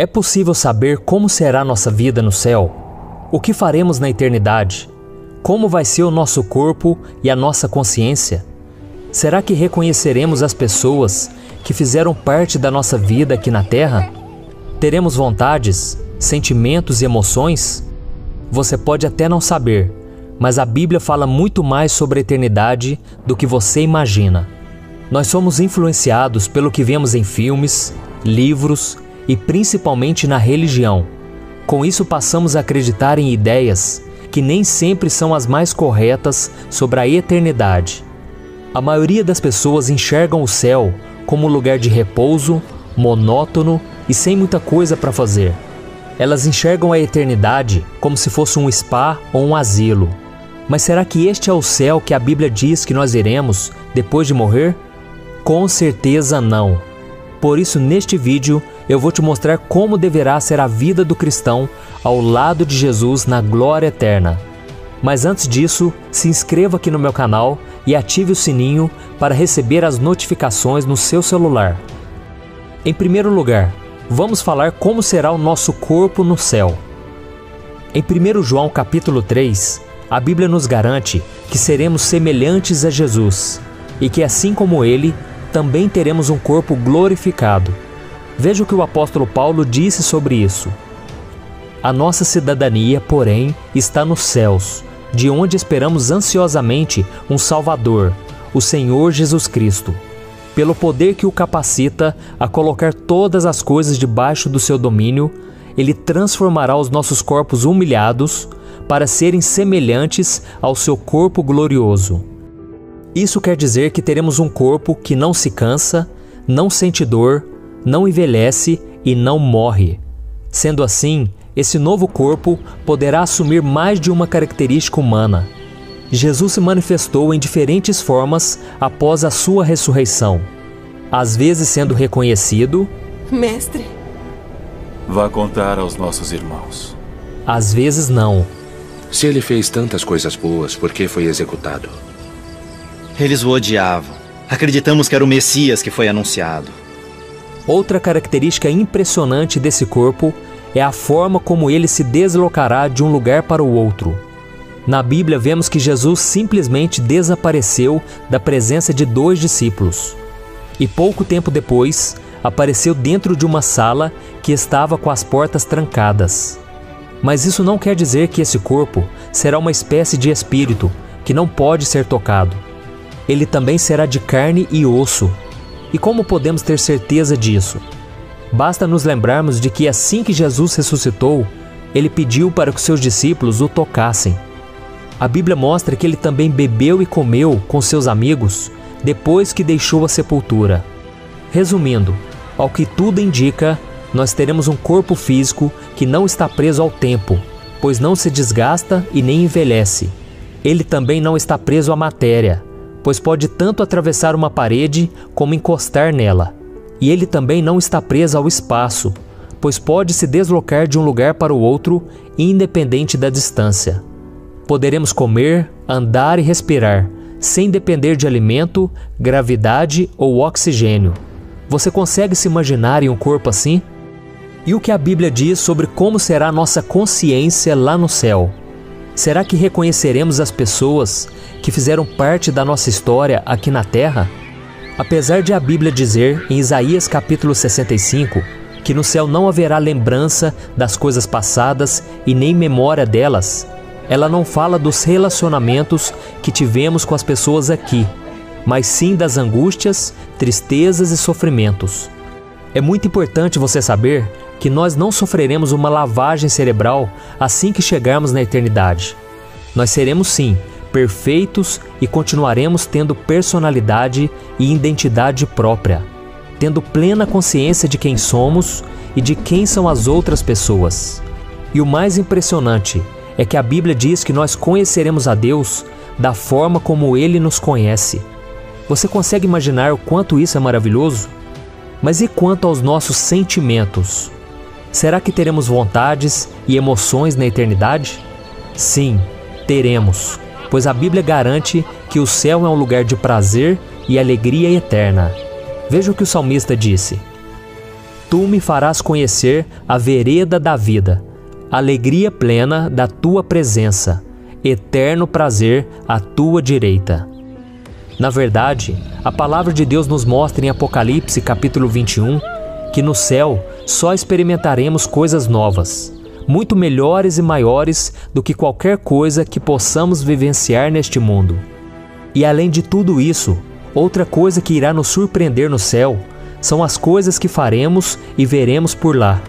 É possível saber como será nossa vida no céu? O que faremos na eternidade? Como vai ser o nosso corpo e a nossa consciência? Será que reconheceremos as pessoas que fizeram parte da nossa vida aqui na Terra? Teremos vontades, sentimentos e emoções? Você pode até não saber, mas a Bíblia fala muito mais sobre a eternidade do que você imagina. Nós somos influenciados pelo que vemos em filmes, livros e principalmente na religião. Com isso passamos a acreditar em ideias que nem sempre são as mais corretas sobre a eternidade. A maioria das pessoas enxergam o céu como um lugar de repouso, monótono e sem muita coisa para fazer. Elas enxergam a eternidade como se fosse um spa ou um asilo. Mas será que este é o céu que a Bíblia diz que nós iremos depois de morrer? Com certeza não. Por isso, neste vídeo, eu vou te mostrar como deverá ser a vida do cristão ao lado de Jesus na glória eterna. Mas antes disso, se inscreva aqui no meu canal e ative o sininho para receber as notificações no seu celular. Em primeiro lugar, vamos falar como será o nosso corpo no céu. Em 1 João capítulo 3, a Bíblia nos garante que seremos semelhantes a Jesus e que, assim como Ele, também teremos um corpo glorificado. Veja o que o apóstolo Paulo disse sobre isso. A nossa cidadania, porém, está nos céus, de onde esperamos ansiosamente um Salvador, o Senhor Jesus Cristo, pelo poder que o capacita a colocar todas as coisas debaixo do seu domínio. Ele transformará os nossos corpos humilhados para serem semelhantes ao seu corpo glorioso. Isso quer dizer que teremos um corpo que não se cansa, não sente dor, não envelhece e não morre. Sendo assim, esse novo corpo poderá assumir mais de uma característica humana. Jesus se manifestou em diferentes formas após a sua ressurreição, às vezes sendo reconhecido, Mestre, vá contar aos nossos irmãos. Às vezes não. Se ele fez tantas coisas boas, por que foi executado? Eles o odiavam. Acreditamos que era o Messias que foi anunciado. Outra característica impressionante desse corpo é a forma como ele se deslocará de um lugar para o outro. Na Bíblia vemos que Jesus simplesmente desapareceu da presença de 2 discípulos. E pouco tempo depois, apareceu dentro de uma sala que estava com as portas trancadas. Mas isso não quer dizer que esse corpo será uma espécie de espírito que não pode ser tocado. Ele também será de carne e osso. E como podemos ter certeza disso? Basta nos lembrarmos de que assim que Jesus ressuscitou, ele pediu para que seus discípulos o tocassem. A Bíblia mostra que ele também bebeu e comeu com seus amigos depois que deixou a sepultura. Resumindo, ao que tudo indica, nós teremos um corpo físico que não está preso ao tempo, pois não se desgasta e nem envelhece. Ele também não está preso à matéria, pois pode tanto atravessar uma parede como encostar nela. E ele também não está preso ao espaço, pois pode se deslocar de um lugar para o outro, independente da distância. Poderemos comer, andar e respirar, sem depender de alimento, gravidade ou oxigênio. Você consegue se imaginar em um corpo assim? E o que a Bíblia diz sobre como será a nossa consciência lá no céu? Será que reconheceremos as pessoas que fizeram parte da nossa história aqui na Terra? Apesar de a Bíblia dizer em Isaías capítulo 65 que no céu não haverá lembrança das coisas passadas e nem memória delas, ela não fala dos relacionamentos que tivemos com as pessoas aqui, mas sim das angústias, tristezas e sofrimentos. É muito importante você saber que nós não sofreremos uma lavagem cerebral assim que chegarmos na eternidade. Nós seremos sim perfeitos e continuaremos tendo personalidade e identidade própria, tendo plena consciência de quem somos e de quem são as outras pessoas. E o mais impressionante é que a Bíblia diz que nós conheceremos a Deus da forma como Ele nos conhece. Você consegue imaginar o quanto isso é maravilhoso? Mas e quanto aos nossos sentimentos? Será que teremos vontades e emoções na eternidade? Sim, teremos, pois a Bíblia garante que o céu é um lugar de prazer e alegria eterna. Veja o que o salmista disse. tu me farás conhecer a vereda da vida, alegria plena da tua presença, eterno prazer à tua direita. Na verdade, a palavra de Deus nos mostra em Apocalipse capítulo 21, que no céu só experimentaremos coisas novas, muito melhores e maiores do que qualquer coisa que possamos vivenciar neste mundo. E além de tudo isso, outra coisa que irá nos surpreender no céu são as coisas que faremos e veremos por lá.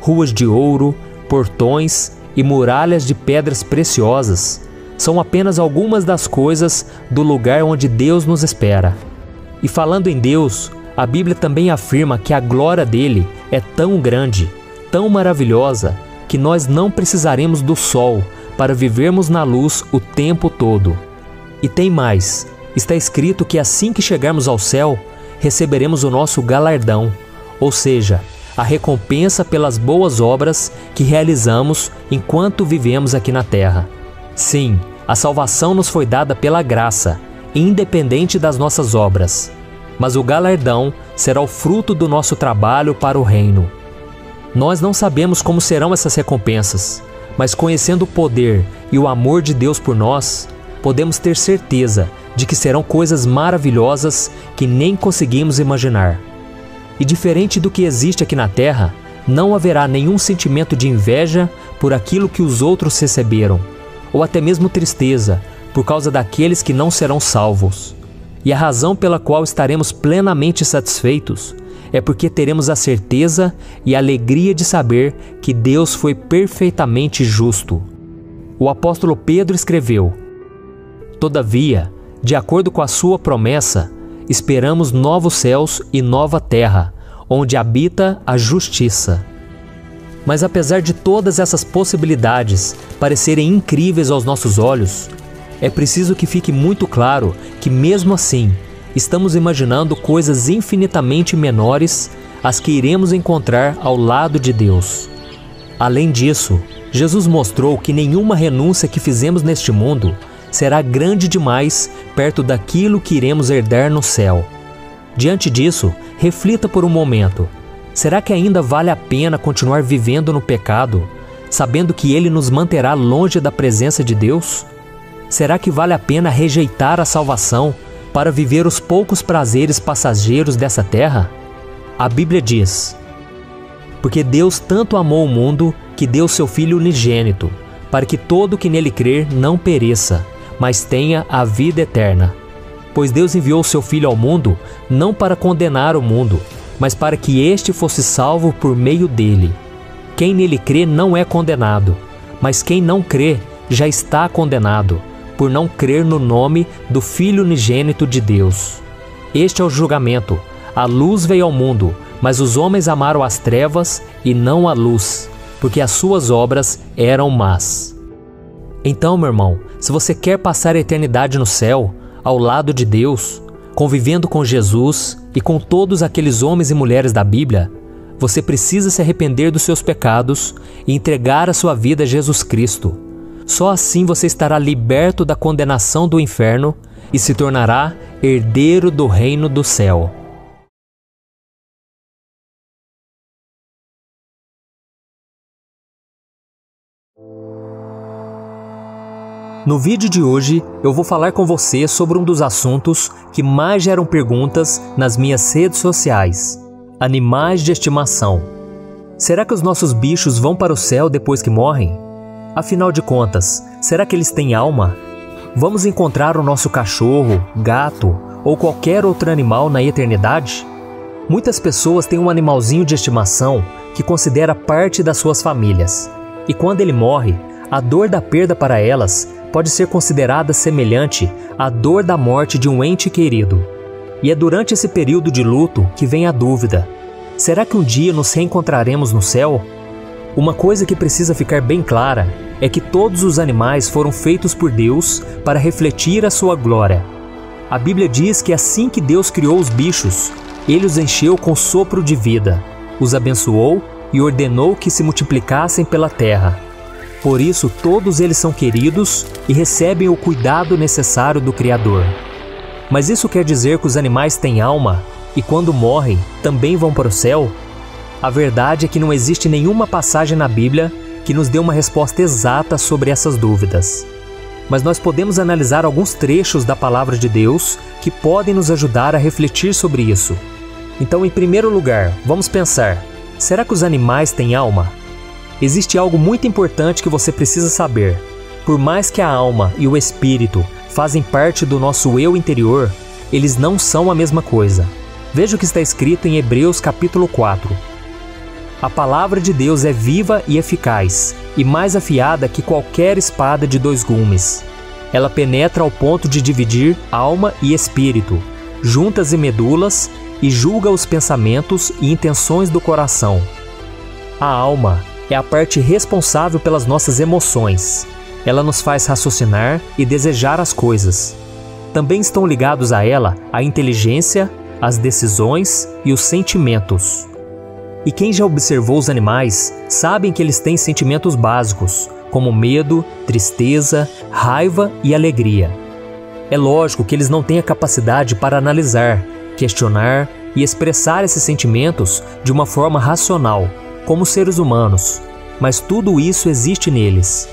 Ruas de ouro, portões e muralhas de pedras preciosas são apenas algumas das coisas do lugar onde Deus nos espera. E falando em Deus, a Bíblia também afirma que a glória dele é tão grande, tão maravilhosa, que nós não precisaremos do sol para vivermos na luz o tempo todo. E tem mais, está escrito que assim que chegarmos ao céu, receberemos o nosso galardão, ou seja, a recompensa pelas boas obras que realizamos enquanto vivemos aqui na terra. Sim, a salvação nos foi dada pela graça, independente das nossas obras, mas o galardão será o fruto do nosso trabalho para o reino. Nós não sabemos como serão essas recompensas, mas conhecendo o poder e o amor de Deus por nós, podemos ter certeza de que serão coisas maravilhosas que nem conseguimos imaginar. E diferente do que existe aqui na terra, não haverá nenhum sentimento de inveja por aquilo que os outros receberam, ou até mesmo tristeza por causa daqueles que não serão salvos. E a razão pela qual estaremos plenamente satisfeitos é porque teremos a certeza e a alegria de saber que Deus foi perfeitamente justo. O apóstolo Pedro escreveu: "Todavia, de acordo com a sua promessa, esperamos novos céus e nova terra, onde habita a justiça." Mas apesar de todas essas possibilidades parecerem incríveis aos nossos olhos, é preciso que fique muito claro que, mesmo assim, estamos imaginando coisas infinitamente menores às que iremos encontrar ao lado de Deus. Além disso, Jesus mostrou que nenhuma renúncia que fizemos neste mundo será grande demais perto daquilo que iremos herdar no céu. Diante disso, reflita por um momento. Será que ainda vale a pena continuar vivendo no pecado, sabendo que ele nos manterá longe da presença de Deus? Será que vale a pena rejeitar a salvação para viver os poucos prazeres passageiros dessa terra? A Bíblia diz: "Porque Deus tanto amou o mundo que deu seu Filho unigênito, para que todo que nele crer não pereça, mas tenha a vida eterna. Pois Deus enviou seu Filho ao mundo não para condenar o mundo, mas para que este fosse salvo por meio dele. Quem nele crê não é condenado, mas quem não crê já está condenado, por não crer no nome do Filho unigênito de Deus. Este é o julgamento. A luz veio ao mundo, mas os homens amaram as trevas e não a luz, porque as suas obras eram más." Então, meu irmão, se você quer passar a eternidade no céu, ao lado de Deus, convivendo com Jesus e com todos aqueles homens e mulheres da Bíblia, você precisa se arrepender dos seus pecados e entregar a sua vida a Jesus Cristo. Só assim você estará liberto da condenação do inferno e se tornará herdeiro do reino do céu. No vídeo de hoje, eu vou falar com você sobre um dos assuntos que mais geram perguntas nas minhas redes sociais: animais de estimação. Será que os nossos bichos vão para o céu depois que morrem? Afinal de contas, será que eles têm alma? Vamos encontrar o nosso cachorro, gato ou qualquer outro animal na eternidade? Muitas pessoas têm um animalzinho de estimação que considera parte das suas famílias. E quando ele morre, a dor da perda para elas pode ser considerada semelhante à dor da morte de um ente querido. E é durante esse período de luto que vem a dúvida: será que um dia nos reencontraremos no céu? Uma coisa que precisa ficar bem clara é que todos os animais foram feitos por Deus para refletir a sua glória. A Bíblia diz que assim que Deus criou os bichos, ele os encheu com sopro de vida, os abençoou e ordenou que se multiplicassem pela terra. Por isso, todos eles são queridos e recebem o cuidado necessário do Criador. Mas isso quer dizer que os animais têm alma e, quando morrem, também vão para o céu? A verdade é que não existe nenhuma passagem na Bíblia que nos dê uma resposta exata sobre essas dúvidas. Mas nós podemos analisar alguns trechos da Palavra de Deus que podem nos ajudar a refletir sobre isso. Então, em primeiro lugar, vamos pensar: será que os animais têm alma? Existe algo muito importante que você precisa saber. Por mais que a alma e o espírito fazem parte do nosso eu interior, eles não são a mesma coisa. Veja o que está escrito em Hebreus capítulo 4. A palavra de Deus é viva e eficaz, e mais afiada que qualquer espada de dois gumes. Ela penetra ao ponto de dividir alma e espírito, juntas e medulas, e julga os pensamentos e intenções do coração. A alma é a parte responsável pelas nossas emoções. Ela nos faz raciocinar e desejar as coisas. Também estão ligados a ela a inteligência, as decisões e os sentimentos. E quem já observou os animais sabem que eles têm sentimentos básicos, como medo, tristeza, raiva e alegria. É lógico que eles não têm a capacidade para analisar, questionar e expressar esses sentimentos de uma forma racional, como seres humanos, mas tudo isso existe neles.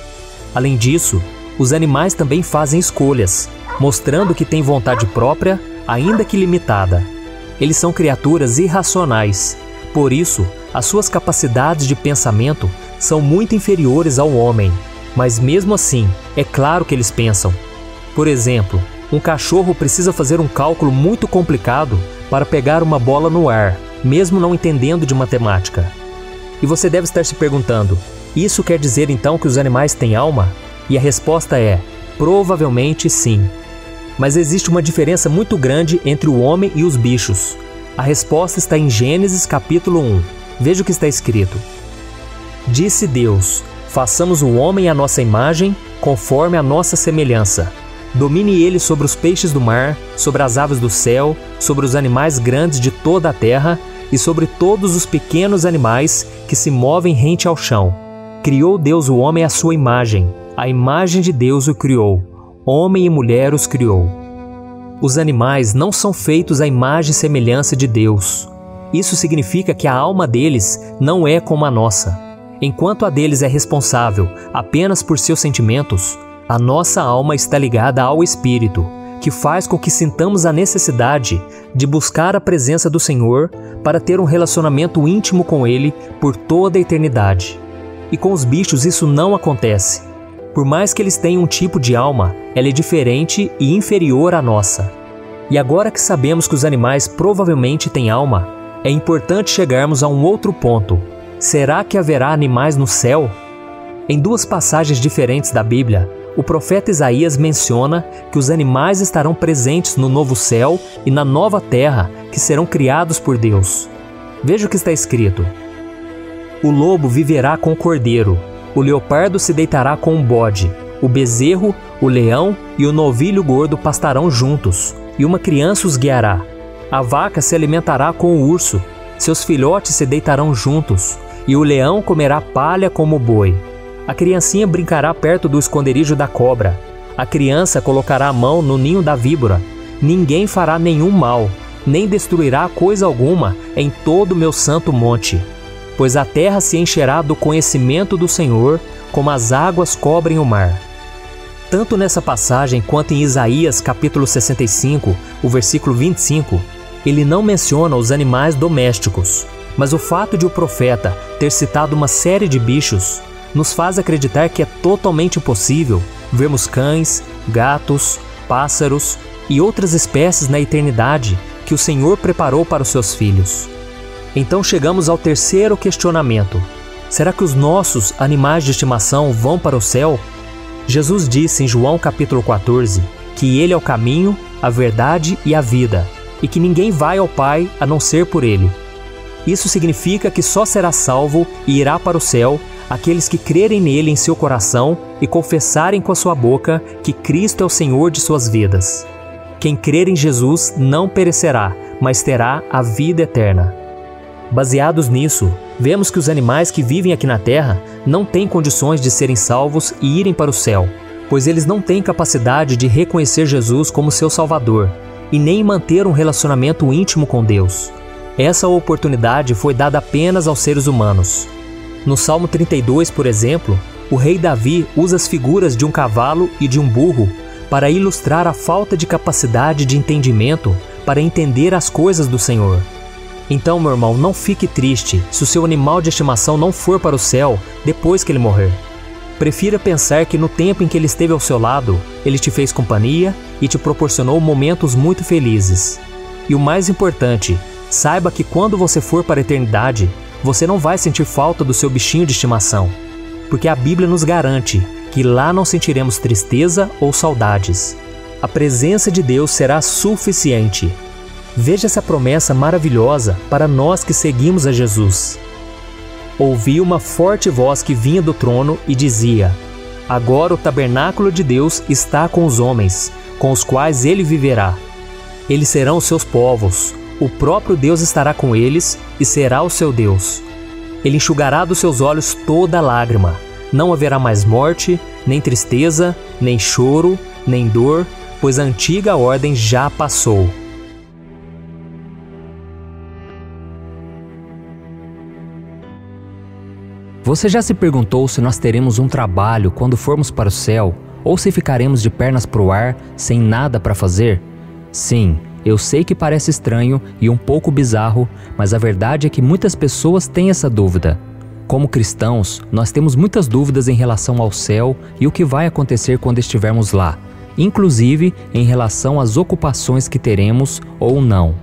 Além disso, os animais também fazem escolhas, mostrando que têm vontade própria, ainda que limitada. Eles são criaturas irracionais, por isso, as suas capacidades de pensamento são muito inferiores ao homem, mas mesmo assim, é claro que eles pensam. Por exemplo, um cachorro precisa fazer um cálculo muito complicado para pegar uma bola no ar, mesmo não entendendo de matemática. E você deve estar se perguntando: isso quer dizer então que os animais têm alma? E a resposta é: provavelmente sim. Mas existe uma diferença muito grande entre o homem e os bichos. A resposta está em Gênesis capítulo 1. Veja o que está escrito. Disse Deus: façamos o homem à nossa imagem, conforme a nossa semelhança. Domine ele sobre os peixes do mar, sobre as aves do céu, sobre os animais grandes de toda a terra e sobre todos os pequenos animais que se movem rente ao chão. Criou Deus o homem à sua imagem. A imagem de Deus o criou. Homem e mulher os criou. Os animais não são feitos à imagem e semelhança de Deus. Isso significa que a alma deles não é como a nossa. Enquanto a deles é responsável apenas por seus sentimentos, a nossa alma está ligada ao Espírito, que faz com que sintamos a necessidade de buscar a presença do Senhor para ter um relacionamento íntimo com Ele por toda a eternidade. E com os bichos isso não acontece. Por mais que eles tenham um tipo de alma, ela é diferente e inferior à nossa. E agora que sabemos que os animais provavelmente têm alma, é importante chegarmos a um outro ponto. Será que haverá animais no céu? Em duas passagens diferentes da Bíblia, o profeta Isaías menciona que os animais estarão presentes no novo céu e na nova terra que serão criados por Deus. Veja o que está escrito. O lobo viverá com o cordeiro, o leopardo se deitará com o bode, o bezerro, o leão e o novilho gordo pastarão juntos, e uma criança os guiará. A vaca se alimentará com o urso, seus filhotes se deitarão juntos, e o leão comerá palha como o boi. A criancinha brincará perto do esconderijo da cobra. A criança colocará a mão no ninho da víbora. Ninguém fará nenhum mal, nem destruirá coisa alguma em todo o meu santo monte. Pois a terra se encherá do conhecimento do Senhor, como as águas cobrem o mar. Tanto nessa passagem quanto em Isaías capítulo 65, o versículo 25, ele não menciona os animais domésticos. Mas o fato de o profeta ter citado uma série de bichos nos faz acreditar que é totalmente possível vermos cães, gatos, pássaros e outras espécies na eternidade que o Senhor preparou para os seus filhos. Então chegamos ao terceiro questionamento. Será que os nossos animais de estimação vão para o céu? Jesus disse em João capítulo 14 que Ele é o caminho, a verdade e a vida, e que ninguém vai ao Pai a não ser por Ele. Isso significa que só será salvo e irá para o céu aqueles que crerem nele em seu coração e confessarem com a sua boca que Cristo é o Senhor de suas vidas. Quem crer em Jesus não perecerá, mas terá a vida eterna. Baseados nisso, vemos que os animais que vivem aqui na Terra não têm condições de serem salvos e irem para o céu, pois eles não têm capacidade de reconhecer Jesus como seu Salvador e nem manter um relacionamento íntimo com Deus. Essa oportunidade foi dada apenas aos seres humanos. No Salmo 32, por exemplo, o rei Davi usa as figuras de um cavalo e de um burro para ilustrar a falta de capacidade de entendimento para entender as coisas do Senhor. Então, meu irmão, não fique triste se o seu animal de estimação não for para o céu depois que ele morrer. Prefira pensar que no tempo em que ele esteve ao seu lado, ele te fez companhia e te proporcionou momentos muito felizes. E o mais importante, saiba que quando você for para a eternidade, você não vai sentir falta do seu bichinho de estimação, porque a Bíblia nos garante que lá não sentiremos tristeza ou saudades. A presença de Deus será suficiente. Veja essa promessa maravilhosa para nós que seguimos a Jesus. Ouvi uma forte voz que vinha do trono e dizia: agora o tabernáculo de Deus está com os homens, com os quais ele viverá. Eles serão seus povos, o próprio Deus estará com eles e será o seu Deus. Ele enxugará dos seus olhos toda lágrima. Não haverá mais morte, nem tristeza, nem choro, nem dor, pois a antiga ordem já passou. Você já se perguntou se nós teremos um trabalho quando formos para o céu, ou se ficaremos de pernas para o ar, sem nada para fazer? Sim, eu sei que parece estranho e um pouco bizarro, mas a verdade é que muitas pessoas têm essa dúvida. Como cristãos, nós temos muitas dúvidas em relação ao céu e o que vai acontecer quando estivermos lá, inclusive em relação às ocupações que teremos ou não.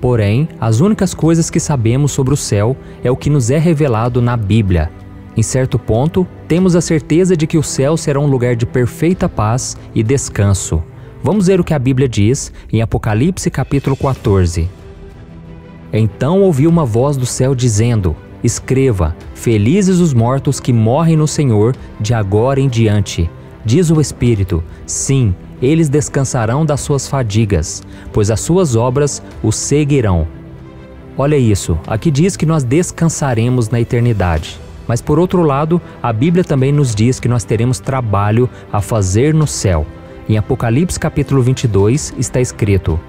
Porém, as únicas coisas que sabemos sobre o céu é o que nos é revelado na Bíblia. Em certo ponto, temos a certeza de que o céu será um lugar de perfeita paz e descanso. Vamos ver o que a Bíblia diz em Apocalipse capítulo 14. Então ouvi uma voz do céu dizendo: escreva, felizes os mortos que morrem no Senhor de agora em diante. Diz o Espírito, sim, eles descansarão das suas fadigas, pois as suas obras os seguirão. Olha isso, aqui diz que nós descansaremos na eternidade. Mas por outro lado, a Bíblia também nos diz que nós teremos trabalho a fazer no céu. Em Apocalipse capítulo 22 está escrito: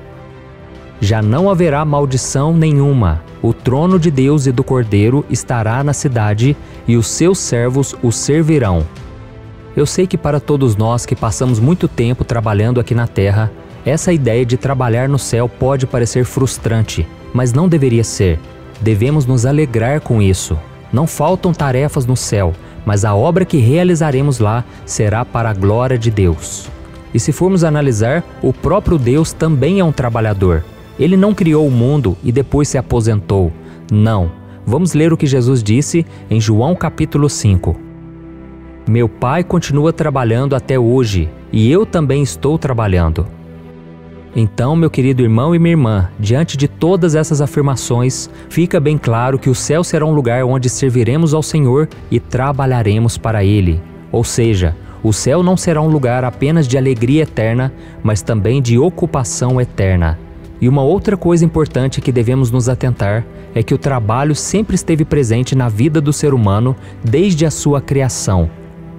já não haverá maldição nenhuma. O trono de Deus e do Cordeiro estará na cidade, e os seus servos o servirão. Eu sei que para todos nós que passamos muito tempo trabalhando aqui na Terra, essa ideia de trabalhar no céu pode parecer frustrante, mas não deveria ser. Devemos nos alegrar com isso. Não faltam tarefas no céu, mas a obra que realizaremos lá será para a glória de Deus. E se formos analisar, o próprio Deus também é um trabalhador. Ele não criou o mundo e depois se aposentou. Não. Vamos ler o que Jesus disse em João capítulo 5. Meu Pai continua trabalhando até hoje, e eu também estou trabalhando. Então, meu querido irmão e minha irmã, diante de todas essas afirmações, fica bem claro que o céu será um lugar onde serviremos ao Senhor e trabalharemos para Ele. Ou seja, o céu não será um lugar apenas de alegria eterna, mas também de ocupação eterna. E uma outra coisa importante que devemos nos atentar é que o trabalho sempre esteve presente na vida do ser humano desde a sua criação.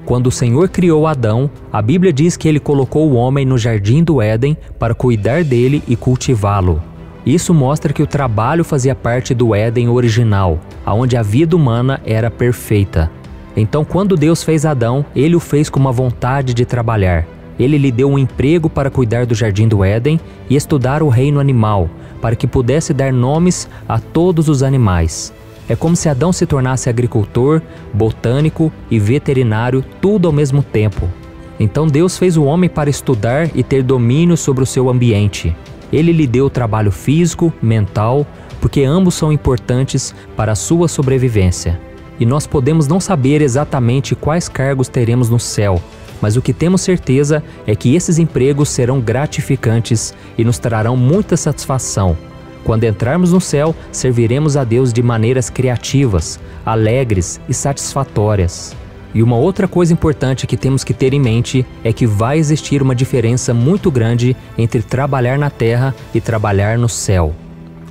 Quando o Senhor criou Adão, a Bíblia diz que ele colocou o homem no jardim do Éden para cuidar dele e cultivá-lo. Isso mostra que o trabalho fazia parte do Éden original, onde a vida humana era perfeita. Então, quando Deus fez Adão, ele o fez com uma vontade de trabalhar. Ele lhe deu um emprego para cuidar do jardim do Éden e estudar o reino animal, para que pudesse dar nomes a todos os animais. É como se Adão se tornasse agricultor, botânico e veterinário, tudo ao mesmo tempo. Então Deus fez o homem para estudar e ter domínio sobre o seu ambiente. Ele lhe deu trabalho físico, mental, porque ambos são importantes para a sua sobrevivência. E nós podemos não saber exatamente quais cargos teremos no céu, mas o que temos certeza é que esses empregos serão gratificantes e nos trarão muita satisfação. Quando entrarmos no céu, serviremos a Deus de maneiras criativas, alegres e satisfatórias. E uma outra coisa importante que temos que ter em mente é que vai existir uma diferença muito grande entre trabalhar na terra e trabalhar no céu.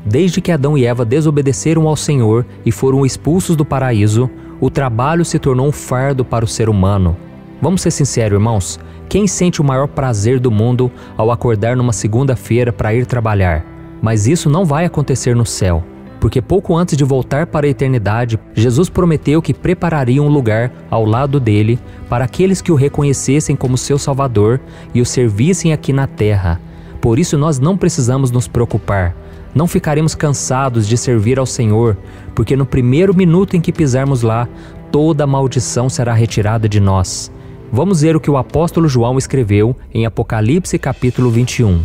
Desde que Adão e Eva desobedeceram ao Senhor e foram expulsos do paraíso, o trabalho se tornou um fardo para o ser humano. Vamos ser sinceros, irmãos, quem sente o maior prazer do mundo ao acordar numa segunda-feira para ir trabalhar? Mas isso não vai acontecer no céu, porque pouco antes de voltar para a eternidade, Jesus prometeu que prepararia um lugar ao lado dele para aqueles que o reconhecessem como seu Salvador e o servissem aqui na terra. Por isso nós não precisamos nos preocupar. Não ficaremos cansados de servir ao Senhor, porque no primeiro minuto em que pisarmos lá, toda maldição será retirada de nós. Vamos ver o que o apóstolo João escreveu em Apocalipse capítulo 21.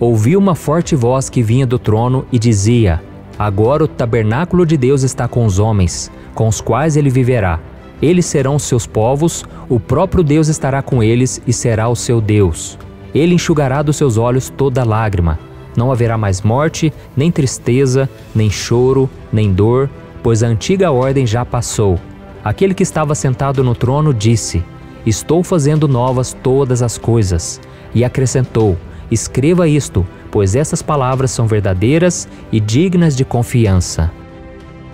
Ouvi uma forte voz que vinha do trono e dizia: agora o tabernáculo de Deus está com os homens, com os quais ele viverá. Eles serão os seus povos, o próprio Deus estará com eles e será o seu Deus. Ele enxugará dos seus olhos toda lágrima. Não haverá mais morte, nem tristeza, nem choro, nem dor, pois a antiga ordem já passou. Aquele que estava sentado no trono disse: estou fazendo novas todas as coisas. E acrescentou: escreva isto, pois essas palavras são verdadeiras e dignas de confiança.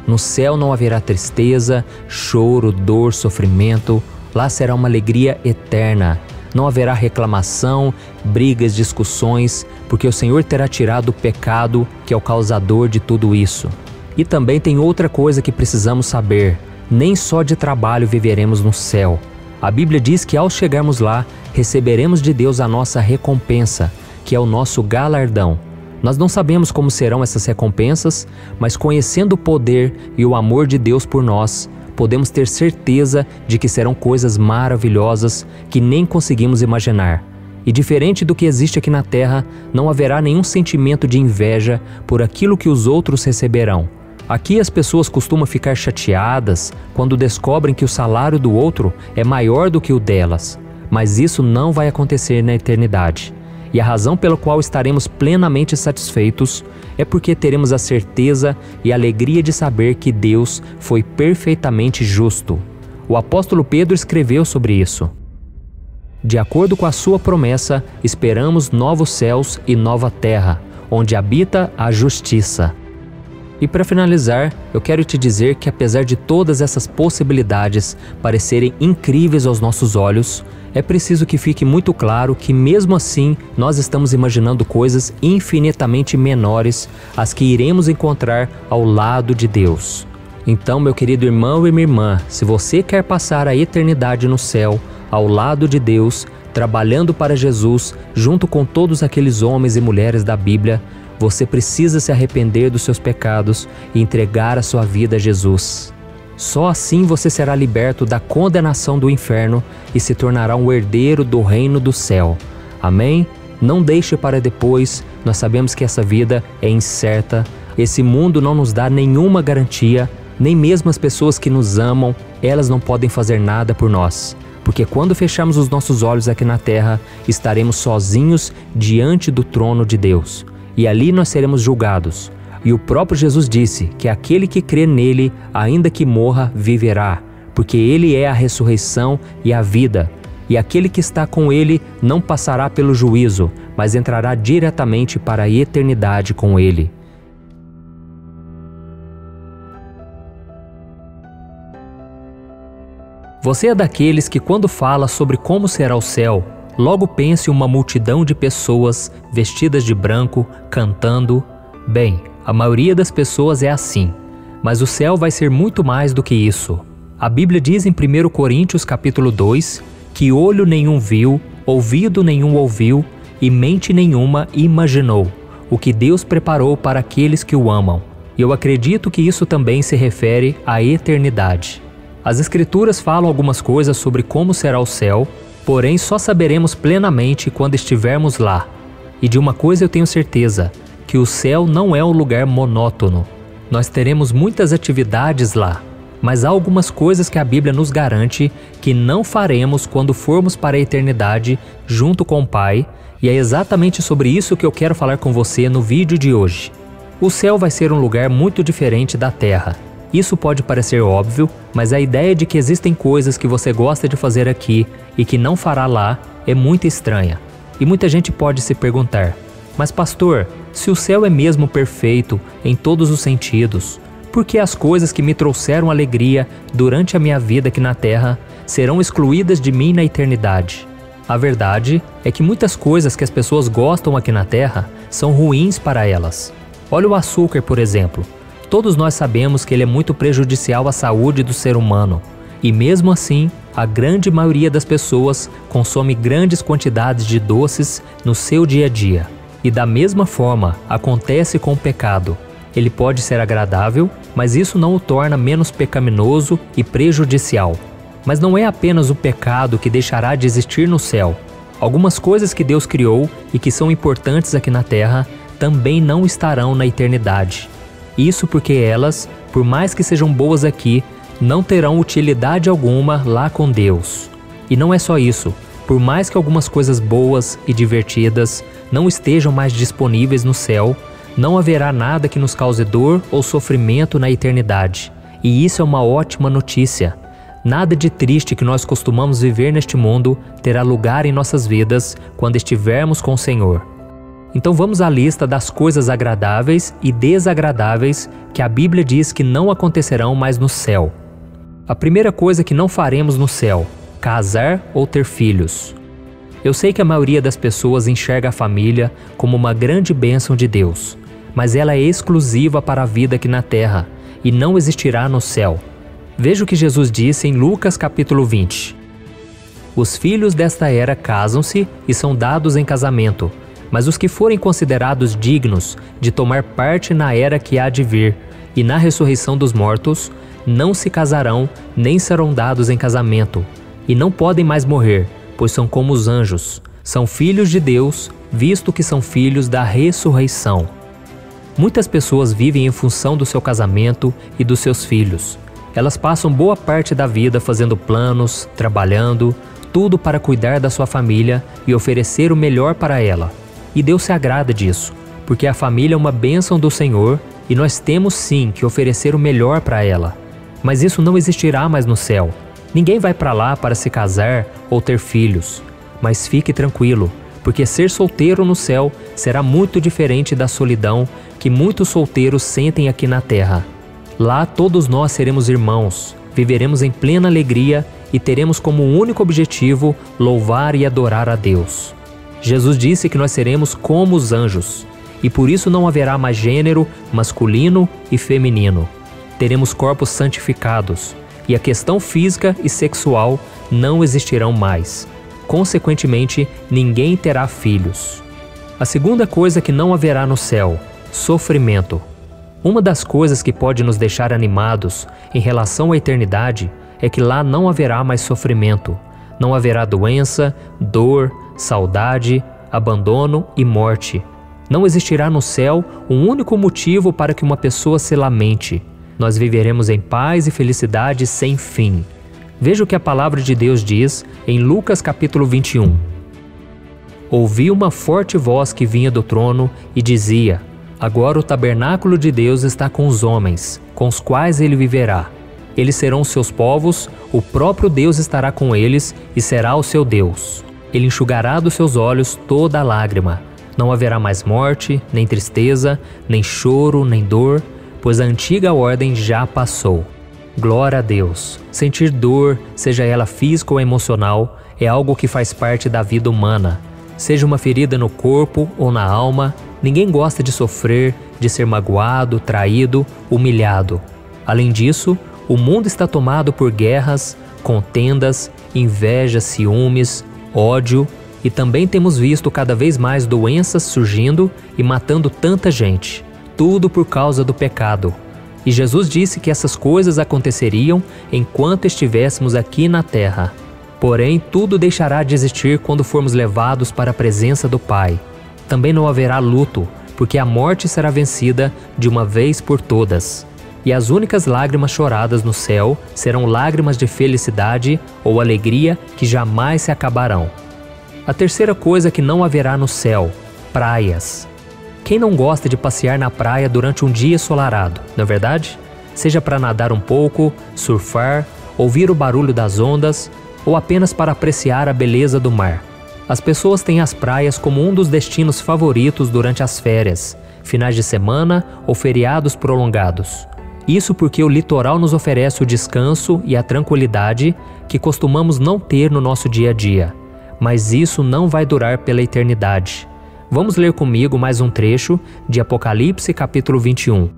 No céu não haverá tristeza, choro, dor, sofrimento. Lá será uma alegria eterna. Não haverá reclamação, brigas, discussões, porque o Senhor terá tirado o pecado, que é o causador de tudo isso. E também tem outra coisa que precisamos saber: nem só de trabalho viveremos no céu. A Bíblia diz que ao chegarmos lá, receberemos de Deus a nossa recompensa, que é o nosso galardão. Nós não sabemos como serão essas recompensas, mas conhecendo o poder e o amor de Deus por nós, podemos ter certeza de que serão coisas maravilhosas que nem conseguimos imaginar. E diferente do que existe aqui na terra, não haverá nenhum sentimento de inveja por aquilo que os outros receberão. Aqui as pessoas costumam ficar chateadas quando descobrem que o salário do outro é maior do que o delas, mas isso não vai acontecer na eternidade. E a razão pela qual estaremos plenamente satisfeitos é porque teremos a certeza e a alegria de saber que Deus foi perfeitamente justo. O apóstolo Pedro escreveu sobre isso. De acordo com a sua promessa, esperamos novos céus e nova terra, onde habita a justiça. E para finalizar, eu quero te dizer que apesar de todas essas possibilidades parecerem incríveis aos nossos olhos, é preciso que fique muito claro que mesmo assim nós estamos imaginando coisas infinitamente menores às que iremos encontrar ao lado de Deus. Então, meu querido irmão e minha irmã, se você quer passar a eternidade no céu, ao lado de Deus, trabalhando para Jesus, junto com todos aqueles homens e mulheres da Bíblia, você precisa se arrepender dos seus pecados e entregar a sua vida a Jesus. Só assim você será liberto da condenação do inferno e se tornará um herdeiro do reino do céu. Amém? Não deixe para depois, nós sabemos que essa vida é incerta. Esse mundo não nos dá nenhuma garantia, nem mesmo as pessoas que nos amam, elas não podem fazer nada por nós. Porque quando fecharmos os nossos olhos aqui na terra, estaremos sozinhos diante do trono de Deus. E ali nós seremos julgados. E o próprio Jesus disse que aquele que crê nele, ainda que morra, viverá, porque ele é a ressurreição e a vida. E aquele que está com ele não passará pelo juízo, mas entrará diretamente para a eternidade com ele. Você é daqueles que, quando fala sobre como será o céu, logo pense em uma multidão de pessoas vestidas de branco, cantando. Bem, a maioria das pessoas é assim, mas o céu vai ser muito mais do que isso. A Bíblia diz em 1 Coríntios capítulo 2 que olho nenhum viu, ouvido nenhum ouviu e mente nenhuma imaginou o que Deus preparou para aqueles que o amam. E eu acredito que isso também se refere à eternidade. As Escrituras falam algumas coisas sobre como será o céu, porém só saberemos plenamente quando estivermos lá. E de uma coisa eu tenho certeza: que o céu não é um lugar monótono. Nós teremos muitas atividades lá, mas há algumas coisas que a Bíblia nos garante que não faremos quando formos para a eternidade junto com o Pai, e é exatamente sobre isso que eu quero falar com você no vídeo de hoje. O céu vai ser um lugar muito diferente da terra. Isso pode parecer óbvio, mas a ideia de que existem coisas que você gosta de fazer aqui e que não fará lá é muito estranha. E muita gente pode se perguntar: mas pastor, se o céu é mesmo perfeito em todos os sentidos, por que as coisas que me trouxeram alegria durante a minha vida aqui na terra serão excluídas de mim na eternidade? A verdade é que muitas coisas que as pessoas gostam aqui na terra são ruins para elas. Olha o açúcar, por exemplo. Todos nós sabemos que ele é muito prejudicial à saúde do ser humano. E mesmo assim, a grande maioria das pessoas consome grandes quantidades de doces no seu dia a dia. E da mesma forma, acontece com o pecado. Ele pode ser agradável, mas isso não o torna menos pecaminoso e prejudicial. Mas não é apenas o pecado que deixará de existir no céu. Algumas coisas que Deus criou e que são importantes aqui na Terra também não estarão na eternidade. Isso porque elas, por mais que sejam boas aqui, não terão utilidade alguma lá com Deus. E não é só isso. Por mais que algumas coisas boas e divertidas não estejam mais disponíveis no céu, não haverá nada que nos cause dor ou sofrimento na eternidade. E isso é uma ótima notícia. Nada de triste que nós costumamos viver neste mundo terá lugar em nossas vidas quando estivermos com o Senhor. Então vamos à lista das coisas agradáveis e desagradáveis que a Bíblia diz que não acontecerão mais no céu. A primeira coisa que não faremos no céu: casar ou ter filhos. Eu sei que a maioria das pessoas enxerga a família como uma grande bênção de Deus, mas ela é exclusiva para a vida aqui na terra e não existirá no céu. Veja o que Jesus disse em Lucas capítulo 20. Os filhos desta era casam-se e são dados em casamento, mas os que forem considerados dignos de tomar parte na era que há de vir e na ressurreição dos mortos, não se casarão nem serão dados em casamento, e não podem mais morrer, pois são como os anjos. São filhos de Deus, visto que são filhos da ressurreição. Muitas pessoas vivem em função do seu casamento e dos seus filhos. Elas passam boa parte da vida fazendo planos, trabalhando, tudo para cuidar da sua família e oferecer o melhor para ela. E Deus se agrada disso, porque a família é uma bênção do Senhor e nós temos sim que oferecer o melhor para ela. Mas isso não existirá mais no céu. Ninguém vai para lá para se casar ou ter filhos. Mas fique tranquilo, porque ser solteiro no céu será muito diferente da solidão que muitos solteiros sentem aqui na terra. Lá todos nós seremos irmãos, viveremos em plena alegria e teremos como único objetivo louvar e adorar a Deus. Jesus disse que nós seremos como os anjos, e por isso não haverá mais gênero masculino e feminino. Teremos corpos santificados, e a questão física e sexual não existirão mais. Consequentemente, ninguém terá filhos. A segunda coisa que não haverá no céu: sofrimento. Uma das coisas que pode nos deixar animados em relação à eternidade é que lá não haverá mais sofrimento. Não haverá doença, dor, saudade, abandono e morte. Não existirá no céu um único motivo para que uma pessoa se lamente. Nós viveremos em paz e felicidade sem fim. Veja o que a palavra de Deus diz em Lucas capítulo 21. Ouvi uma forte voz que vinha do trono e dizia: agora o tabernáculo de Deus está com os homens, com os quais ele viverá. Eles serão seus povos, o próprio Deus estará com eles e será o seu Deus. Ele enxugará dos seus olhos toda a lágrima. Não haverá mais morte, nem tristeza, nem choro, nem dor, pois a antiga ordem já passou. Glória a Deus! Sentir dor, seja ela física ou emocional, é algo que faz parte da vida humana. Seja uma ferida no corpo ou na alma, ninguém gosta de sofrer, de ser magoado, traído, humilhado. Além disso, o mundo está tomado por guerras, contendas, inveja, ciúmes, ódio, e também temos visto cada vez mais doenças surgindo e matando tanta gente. Tudo por causa do pecado. E Jesus disse que essas coisas aconteceriam enquanto estivéssemos aqui na terra. Porém, tudo deixará de existir quando formos levados para a presença do Pai. Também não haverá luto, porque a morte será vencida de uma vez por todas. E as únicas lágrimas choradas no céu serão lágrimas de felicidade ou alegria que jamais se acabarão. A terceira coisa que não haverá no céu: praias. Quem não gosta de passear na praia durante um dia ensolarado, não é verdade? Seja para nadar um pouco, surfar, ouvir o barulho das ondas ou apenas para apreciar a beleza do mar. As pessoas têm as praias como um dos destinos favoritos durante as férias, finais de semana ou feriados prolongados. Isso porque o litoral nos oferece o descanso e a tranquilidade que costumamos não ter no nosso dia a dia. Mas isso não vai durar pela eternidade. Vamos ler comigo mais um trecho de Apocalipse capítulo 21.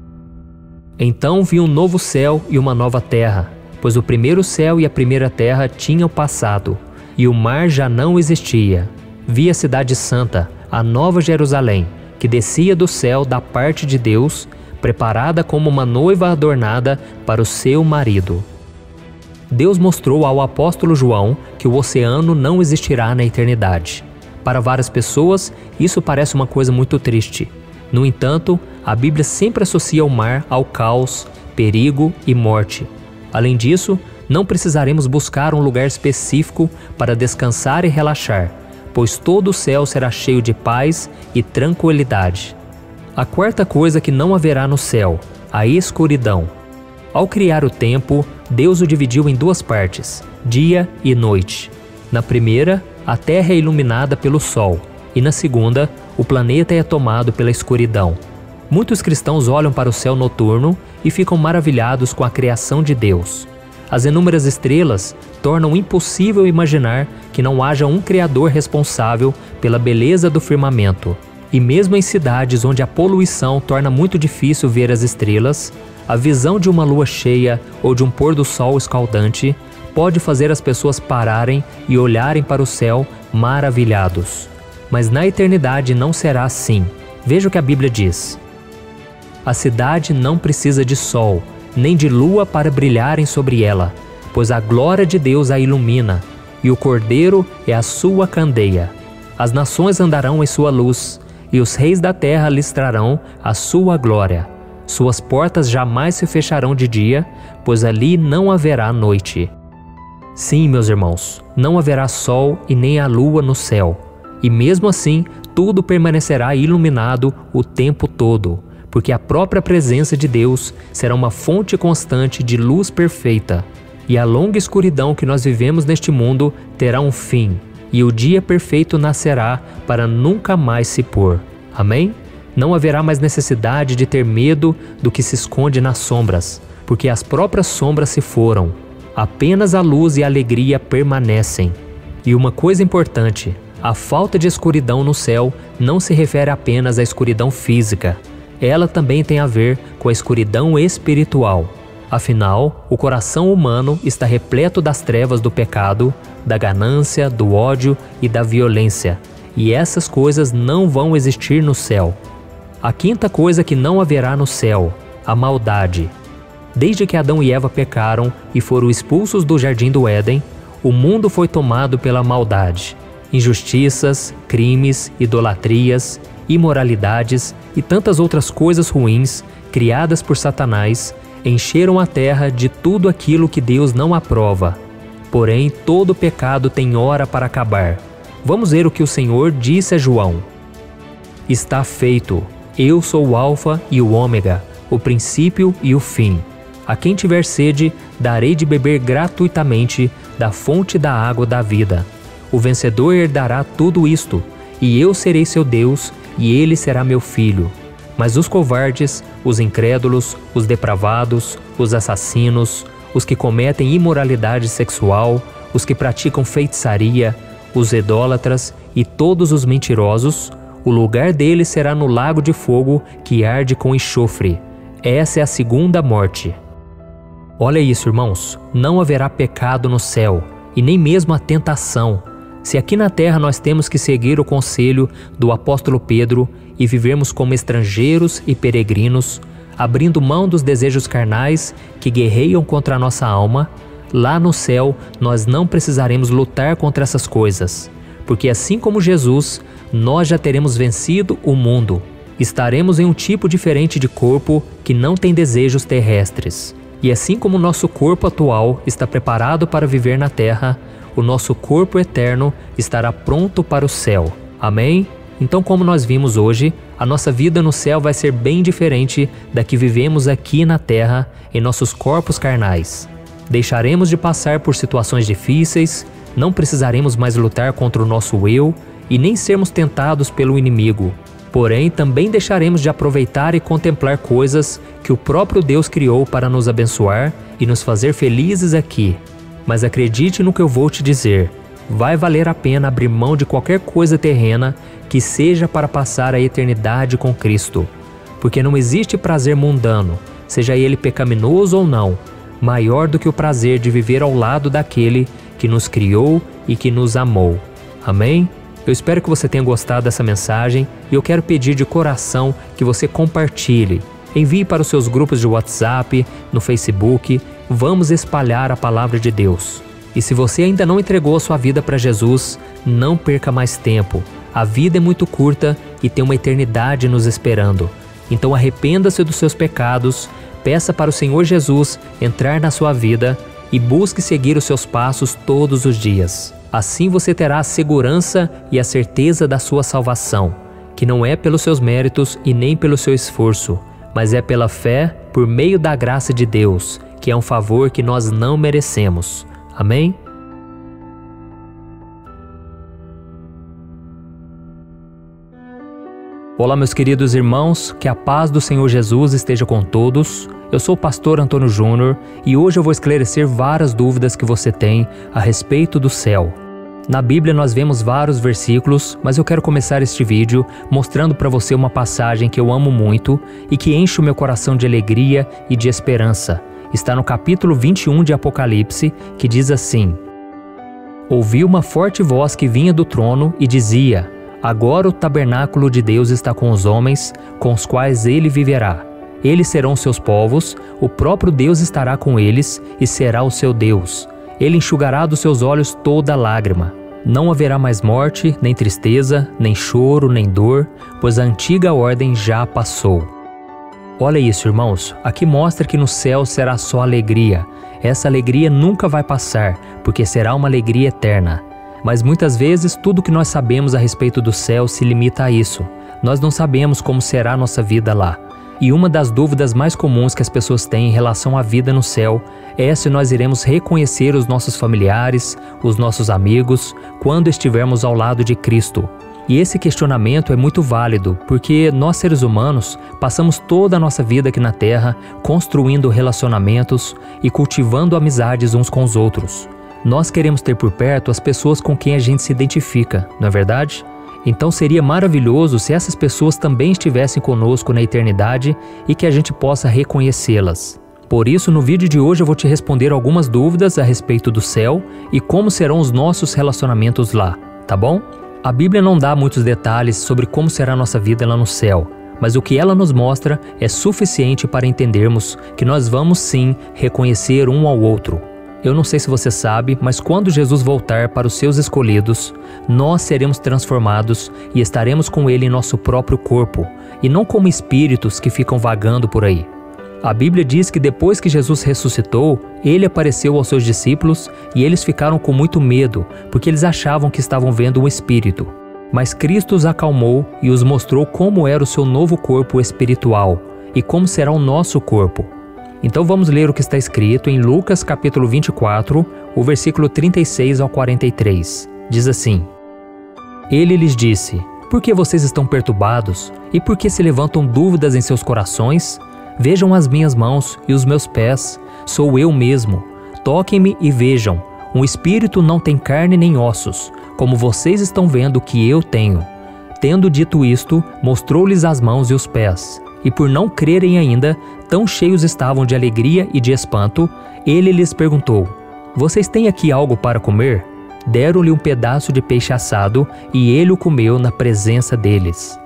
Então vi um novo céu e uma nova terra, pois o primeiro céu e a primeira terra tinham passado, e o mar já não existia. Vi a cidade santa, a nova Jerusalém, que descia do céu da parte de Deus, preparada como uma noiva adornada para o seu marido. Deus mostrou ao apóstolo João que o oceano não existirá na eternidade. Para várias pessoas, isso parece uma coisa muito triste. No entanto, a Bíblia sempre associa o mar ao caos, perigo e morte. Além disso, não precisaremos buscar um lugar específico para descansar e relaxar, pois todo o céu será cheio de paz e tranquilidade. A quarta coisa que não haverá no céu, a escuridão. Ao criar o tempo, Deus o dividiu em duas partes, dia e noite. Na primeira, a Terra é iluminada pelo Sol, e na segunda, o planeta é tomado pela escuridão. Muitos cristãos olham para o céu noturno e ficam maravilhados com a criação de Deus. As inúmeras estrelas tornam impossível imaginar que não haja um Criador responsável pela beleza do firmamento. E mesmo em cidades onde a poluição torna muito difícil ver as estrelas, a visão de uma lua cheia ou de um pôr do sol escaldante pode fazer as pessoas pararem e olharem para o céu maravilhados. Mas na eternidade não será assim. Veja o que a Bíblia diz. A cidade não precisa de sol, nem de lua para brilharem sobre ela, pois a glória de Deus a ilumina, e o Cordeiro é a sua candeia. As nações andarão em sua luz, e os reis da terra lhes trarão a sua glória. Suas portas jamais se fecharão de dia, pois ali não haverá noite. Sim, meus irmãos, não haverá sol e nem a lua no céu. E mesmo assim, tudo permanecerá iluminado o tempo todo, porque a própria presença de Deus será uma fonte constante de luz perfeita. E a longa escuridão que nós vivemos neste mundo terá um fim, e o dia perfeito nascerá para nunca mais se pôr. Amém? Não haverá mais necessidade de ter medo do que se esconde nas sombras, porque as próprias sombras se foram. Apenas a luz e a alegria permanecem. E uma coisa importante, a falta de escuridão no céu não se refere apenas à escuridão física. Ela também tem a ver com a escuridão espiritual. Afinal, o coração humano está repleto das trevas do pecado, da ganância, do ódio e da violência, e essas coisas não vão existir no céu. A quinta coisa que não haverá no céu, a maldade. Desde que Adão e Eva pecaram e foram expulsos do jardim do Éden, o mundo foi tomado pela maldade. Injustiças, crimes, idolatrias, imoralidades e tantas outras coisas ruins criadas por Satanás encheram a terra de tudo aquilo que Deus não aprova. Porém, todo pecado tem hora para acabar. Vamos ver o que o Senhor disse a João. Está feito. Eu sou o Alfa e o Ômega, o princípio e o fim. A quem tiver sede, darei de beber gratuitamente da fonte da água da vida. O vencedor herdará tudo isto, e eu serei seu Deus, e ele será meu filho. Mas os covardes, os incrédulos, os depravados, os assassinos, os que cometem imoralidade sexual, os que praticam feitiçaria, os idólatras e todos os mentirosos, o lugar deles será no lago de fogo que arde com enxofre. Essa é a segunda morte. Olha isso, irmãos, não haverá pecado no céu, e nem mesmo a tentação. Se aqui na terra nós temos que seguir o conselho do apóstolo Pedro e vivermos como estrangeiros e peregrinos, abrindo mão dos desejos carnais que guerreiam contra a nossa alma, lá no céu nós não precisaremos lutar contra essas coisas, porque assim como Jesus, nós já teremos vencido o mundo. Estaremos em um tipo diferente de corpo que não tem desejos terrestres. E assim como nosso corpo atual está preparado para viver na terra, o nosso corpo eterno estará pronto para o céu. Amém? Então, como nós vimos hoje, a nossa vida no céu vai ser bem diferente da que vivemos aqui na terra, em nossos corpos carnais. Deixaremos de passar por situações difíceis, não precisaremos mais lutar contra o nosso eu e nem sermos tentados pelo inimigo. Porém, também deixaremos de aproveitar e contemplar coisas que o próprio Deus criou para nos abençoar e nos fazer felizes aqui. Mas acredite no que eu vou te dizer. vai valer a pena abrir mão de qualquer coisa terrena que seja para passar a eternidade com Cristo. Porque não existe prazer mundano, seja ele pecaminoso ou não, maior do que o prazer de viver ao lado daquele que nos criou e que nos amou. Amém? Eu espero que você tenha gostado dessa mensagem e eu quero pedir de coração que você compartilhe. Envie para os seus grupos de WhatsApp, no Facebook. Vamos espalhar a palavra de Deus. E se você ainda não entregou a sua vida para Jesus, não perca mais tempo. A vida é muito curta e tem uma eternidade nos esperando. Então arrependa-se dos seus pecados, peça para o Senhor Jesus entrar na sua vida e busque seguir os seus passos todos os dias. Assim você terá a segurança e a certeza da sua salvação, que não é pelos seus méritos e nem pelo seu esforço, mas é pela fé, por meio da graça de Deus, que é um favor que nós não merecemos. Amém? Olá, meus queridos irmãos, que a paz do Senhor Jesus esteja com todos. Eu sou o pastor Antônio Júnior e hoje eu vou esclarecer várias dúvidas que você tem a respeito do céu. Na Bíblia nós vemos vários versículos, mas eu quero começar este vídeo mostrando para você uma passagem que eu amo muito e que enche o meu coração de alegria e de esperança. Está no capítulo 21 de Apocalipse, que diz assim: Ouvi uma forte voz que vinha do trono e dizia: Agora o tabernáculo de Deus está com os homens, com os quais ele viverá. Eles serão seus povos, o próprio Deus estará com eles e será o seu Deus. Ele enxugará dos seus olhos toda lágrima. Não haverá mais morte, nem tristeza, nem choro, nem dor, pois a antiga ordem já passou. Olha isso, irmãos, aqui mostra que no céu será só alegria. Essa alegria nunca vai passar, porque será uma alegria eterna. Mas muitas vezes tudo que nós sabemos a respeito do céu se limita a isso. Nós não sabemos como será a nossa vida lá. E uma das dúvidas mais comuns que as pessoas têm em relação à vida no céu é se nós iremos reconhecer os nossos familiares, os nossos amigos, quando estivermos ao lado de Cristo. E esse questionamento é muito válido, porque nós seres humanos passamos toda a nossa vida aqui na Terra construindo relacionamentos e cultivando amizades uns com os outros. Nós queremos ter por perto as pessoas com quem a gente se identifica, não é verdade? Então seria maravilhoso se essas pessoas também estivessem conosco na eternidade e que a gente possa reconhecê-las. Por isso, no vídeo de hoje eu vou te responder algumas dúvidas a respeito do céu e como serão os nossos relacionamentos lá, tá bom? A Bíblia não dá muitos detalhes sobre como será a nossa vida lá no céu, mas o que ela nos mostra é suficiente para entendermos que nós vamos sim reconhecer um ao outro. Eu não sei se você sabe, mas quando Jesus voltar para os seus escolhidos, nós seremos transformados e estaremos com ele em nosso próprio corpo, e não como espíritos que ficam vagando por aí. A Bíblia diz que depois que Jesus ressuscitou, ele apareceu aos seus discípulos e eles ficaram com muito medo, porque eles achavam que estavam vendo um espírito. Mas Cristo os acalmou e os mostrou como era o seu novo corpo espiritual e como será o nosso corpo. Então vamos ler o que está escrito em Lucas capítulo 24, o versículo 36 ao 43. Diz assim: Ele lhes disse: Por que vocês estão perturbados? E por que se levantam dúvidas em seus corações? Vejam as minhas mãos e os meus pés, sou eu mesmo. Toquem-me e vejam, um espírito não tem carne nem ossos, como vocês estão vendo que eu tenho. Tendo dito isto, mostrou-lhes as mãos e os pés. E por não crerem ainda, tão cheios estavam de alegria e de espanto, ele lhes perguntou: Vocês têm aqui algo para comer? Deram-lhe um pedaço de peixe assado e ele o comeu na presença deles.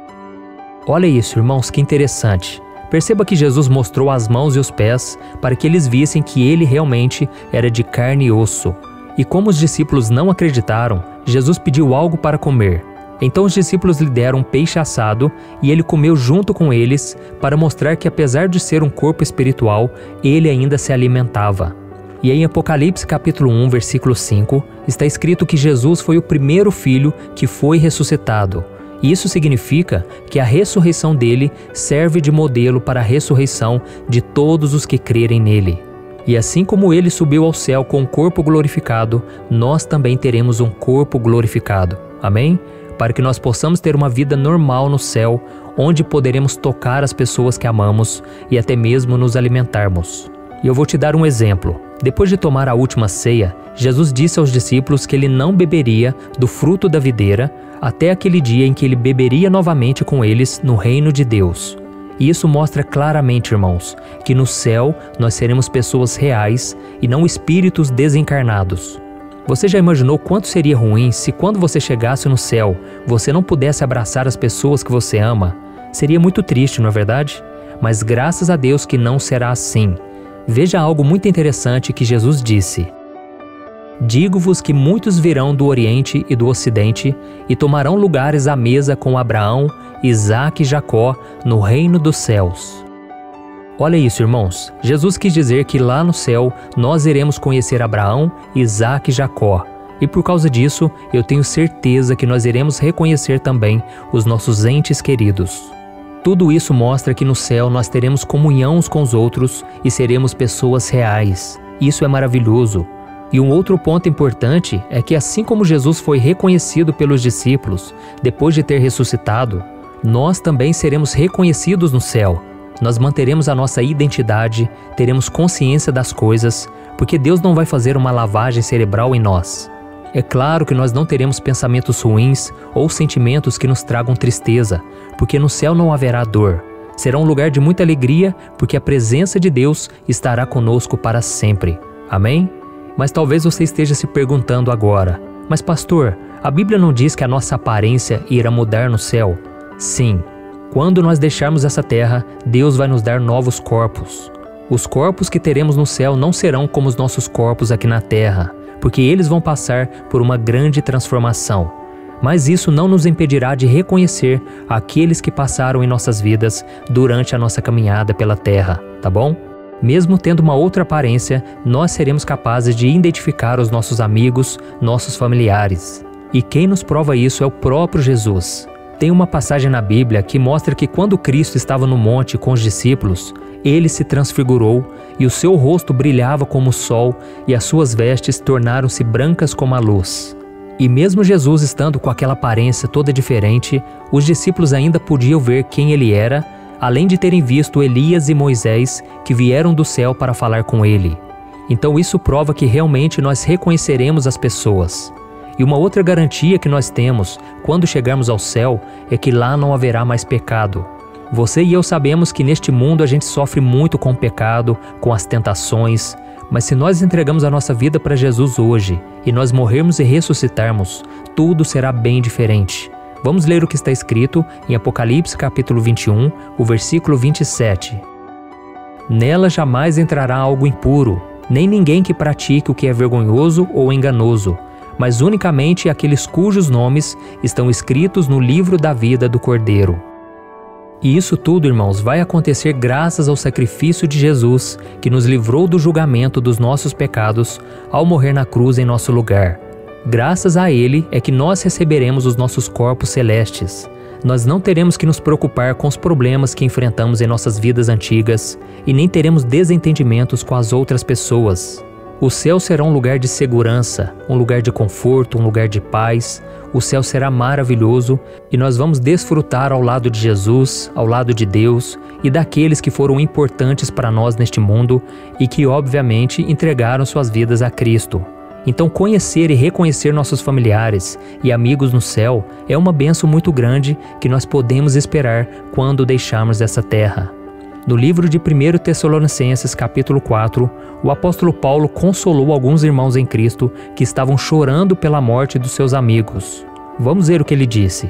Olha isso, irmãos, que interessante. Perceba que Jesus mostrou as mãos e os pés para que eles vissem que ele realmente era de carne e osso. E como os discípulos não acreditaram, Jesus pediu algo para comer. Então os discípulos lhe deram um peixe assado e ele comeu junto com eles para mostrar que, apesar de ser um corpo espiritual, ele ainda se alimentava. E em Apocalipse capítulo 1, versículo 5, está escrito que Jesus foi o primeiro filho que foi ressuscitado. Isso significa que a ressurreição dele serve de modelo para a ressurreição de todos os que crerem nele. E assim como ele subiu ao céu com um corpo glorificado, nós também teremos um corpo glorificado. Amém? Para que nós possamos ter uma vida normal no céu, onde poderemos tocar as pessoas que amamos e até mesmo nos alimentarmos. E eu vou te dar um exemplo. Depois de tomar a última ceia, Jesus disse aos discípulos que ele não beberia do fruto da videira até aquele dia em que ele beberia novamente com eles no reino de Deus. E isso mostra claramente, irmãos, que no céu nós seremos pessoas reais e não espíritos desencarnados. Você já imaginou quanto seria ruim se quando você chegasse no céu, você não pudesse abraçar as pessoas que você ama? Seria muito triste, não é verdade? Mas graças a Deus que não será assim. Veja algo muito interessante que Jesus disse: digo-vos que muitos virão do Oriente e do Ocidente e tomarão lugares à mesa com Abraão, Isaque e Jacó no reino dos céus. Olha isso, irmãos. Jesus quis dizer que lá no céu nós iremos conhecer Abraão, Isaque e Jacó. E por causa disso, eu tenho certeza que nós iremos reconhecer também os nossos entes queridos. Tudo isso mostra que no céu nós teremos comunhão uns com os outros e seremos pessoas reais. Isso é maravilhoso. E um outro ponto importante é que, assim como Jesus foi reconhecido pelos discípulos depois de ter ressuscitado, nós também seremos reconhecidos no céu. Nós manteremos a nossa identidade, teremos consciência das coisas, porque Deus não vai fazer uma lavagem cerebral em nós. É claro que nós não teremos pensamentos ruins ou sentimentos que nos tragam tristeza, porque no céu não haverá dor. Será um lugar de muita alegria, porque a presença de Deus estará conosco para sempre. Amém? Mas talvez você esteja se perguntando agora: mas pastor, a Bíblia não diz que a nossa aparência irá mudar no céu? Sim. Quando nós deixarmos essa terra, Deus vai nos dar novos corpos. Os corpos que teremos no céu não serão como os nossos corpos aqui na terra, porque eles vão passar por uma grande transformação. Mas isso não nos impedirá de reconhecer aqueles que passaram em nossas vidas durante a nossa caminhada pela terra, tá bom? Mesmo tendo uma outra aparência, nós seremos capazes de identificar os nossos amigos, nossos familiares. E quem nos prova isso é o próprio Jesus. Tem uma passagem na Bíblia que mostra que quando Cristo estava no monte com os discípulos, ele se transfigurou e o seu rosto brilhava como o sol e as suas vestes tornaram-se brancas como a luz. E mesmo Jesus estando com aquela aparência toda diferente, os discípulos ainda podiam ver quem ele era, além de terem visto Elias e Moisés que vieram do céu para falar com ele. Então isso prova que realmente nós reconheceremos as pessoas. E uma outra garantia que nós temos quando chegarmos ao céu é que lá não haverá mais pecado. Você e eu sabemos que neste mundo a gente sofre muito com o pecado, com as tentações, mas se nós entregamos a nossa vida para Jesus hoje e nós morrermos e ressuscitarmos, tudo será bem diferente. Vamos ler o que está escrito em Apocalipse capítulo 21, o versículo 27. Nela jamais entrará algo impuro, nem ninguém que pratique o que é vergonhoso ou enganoso, mas unicamente aqueles cujos nomes estão escritos no livro da vida do Cordeiro. E isso tudo, irmãos, vai acontecer graças ao sacrifício de Jesus, que nos livrou do julgamento dos nossos pecados ao morrer na cruz em nosso lugar. Graças a ele é que nós receberemos os nossos corpos celestes. Nós não teremos que nos preocupar com os problemas que enfrentamos em nossas vidas antigas e nem teremos desentendimentos com as outras pessoas. O céu será um lugar de segurança, um lugar de conforto, um lugar de paz. O céu será maravilhoso e nós vamos desfrutar ao lado de Jesus, ao lado de Deus e daqueles que foram importantes para nós neste mundo e que, obviamente, entregaram suas vidas a Cristo. Então, conhecer e reconhecer nossos familiares e amigos no céu é uma bênção muito grande que nós podemos esperar quando deixarmos essa terra. No livro de 1 Tessalonicenses capítulo 4, o apóstolo Paulo consolou alguns irmãos em Cristo que estavam chorando pela morte dos seus amigos. Vamos ver o que ele disse.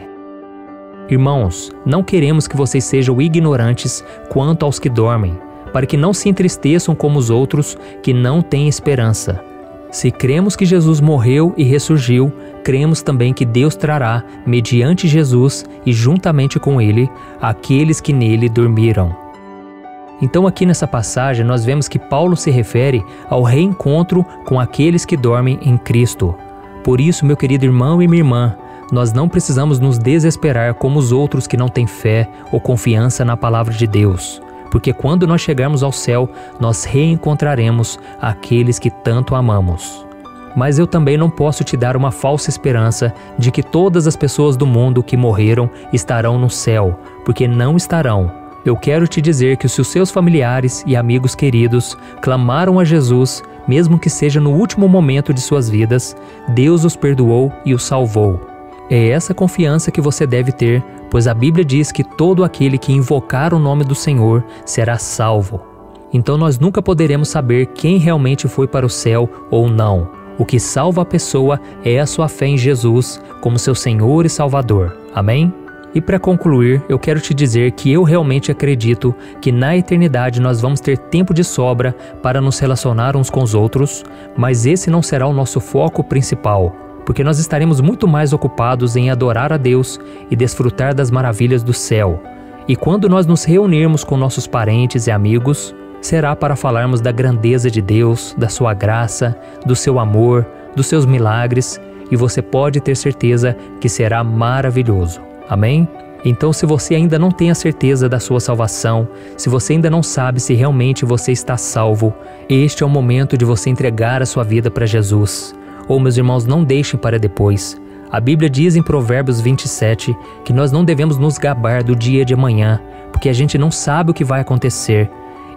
Irmãos, não queremos que vocês sejam ignorantes quanto aos que dormem, para que não se entristeçam como os outros que não têm esperança. Se cremos que Jesus morreu e ressurgiu, cremos também que Deus trará, mediante Jesus e juntamente com ele, aqueles que nele dormiram. Então aqui nessa passagem nós vemos que Paulo se refere ao reencontro com aqueles que dormem em Cristo. Por isso, meu querido irmão e minha irmã, nós não precisamos nos desesperar como os outros que não têm fé ou confiança na palavra de Deus, porque quando nós chegarmos ao céu, nós reencontraremos aqueles que tanto amamos. Mas eu também não posso te dar uma falsa esperança de que todas as pessoas do mundo que morreram estarão no céu, porque não estarão. Eu quero te dizer que se os seus familiares e amigos queridos clamaram a Jesus, mesmo que seja no último momento de suas vidas, Deus os perdoou e os salvou. É essa confiança que você deve ter, pois a Bíblia diz que todo aquele que invocar o nome do Senhor será salvo. Então nós nunca poderemos saber quem realmente foi para o céu ou não. O que salva a pessoa é a sua fé em Jesus como seu Senhor e Salvador. Amém? E para concluir, eu quero te dizer que eu realmente acredito que na eternidade nós vamos ter tempo de sobra para nos relacionar uns com os outros, mas esse não será o nosso foco principal, porque nós estaremos muito mais ocupados em adorar a Deus e desfrutar das maravilhas do céu. E quando nós nos reunirmos com nossos parentes e amigos, será para falarmos da grandeza de Deus, da sua graça, do seu amor, dos seus milagres, e você pode ter certeza que será maravilhoso. Amém? Então, se você ainda não tem a certeza da sua salvação, se você ainda não sabe se realmente você está salvo, este é o momento de você entregar a sua vida para Jesus. Oh, meus irmãos, não deixem para depois. A Bíblia diz em Provérbios 27 que nós não devemos nos gabar do dia de amanhã, porque a gente não sabe o que vai acontecer.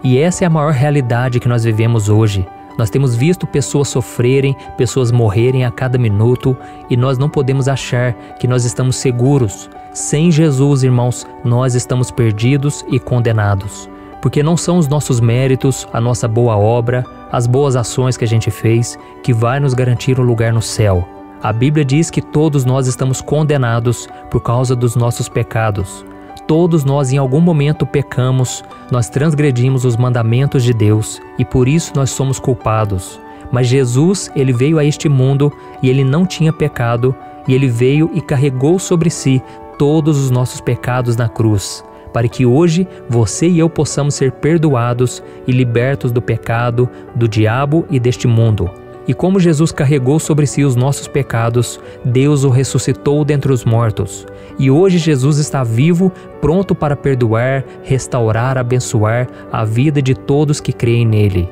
E essa é a maior realidade que nós vivemos hoje. Nós temos visto pessoas sofrerem, pessoas morrerem a cada minuto, e nós não podemos achar que nós estamos seguros. Sem Jesus, irmãos, nós estamos perdidos e condenados. Porque não são os nossos méritos, a nossa boa obra, as boas ações que a gente fez, que vai nos garantir um lugar no céu. A Bíblia diz que todos nós estamos condenados por causa dos nossos pecados. Todos nós em algum momento pecamos, nós transgredimos os mandamentos de Deus e por isso nós somos culpados. Mas Jesus, ele veio a este mundo e ele não tinha pecado, e ele veio e carregou sobre si todos os nossos pecados na cruz, para que hoje você e eu possamos ser perdoados e libertos do pecado, do diabo e deste mundo. E como Jesus carregou sobre si os nossos pecados, Deus o ressuscitou dentre os mortos. E hoje Jesus está vivo, pronto para perdoar, restaurar, abençoar a vida de todos que creem nele.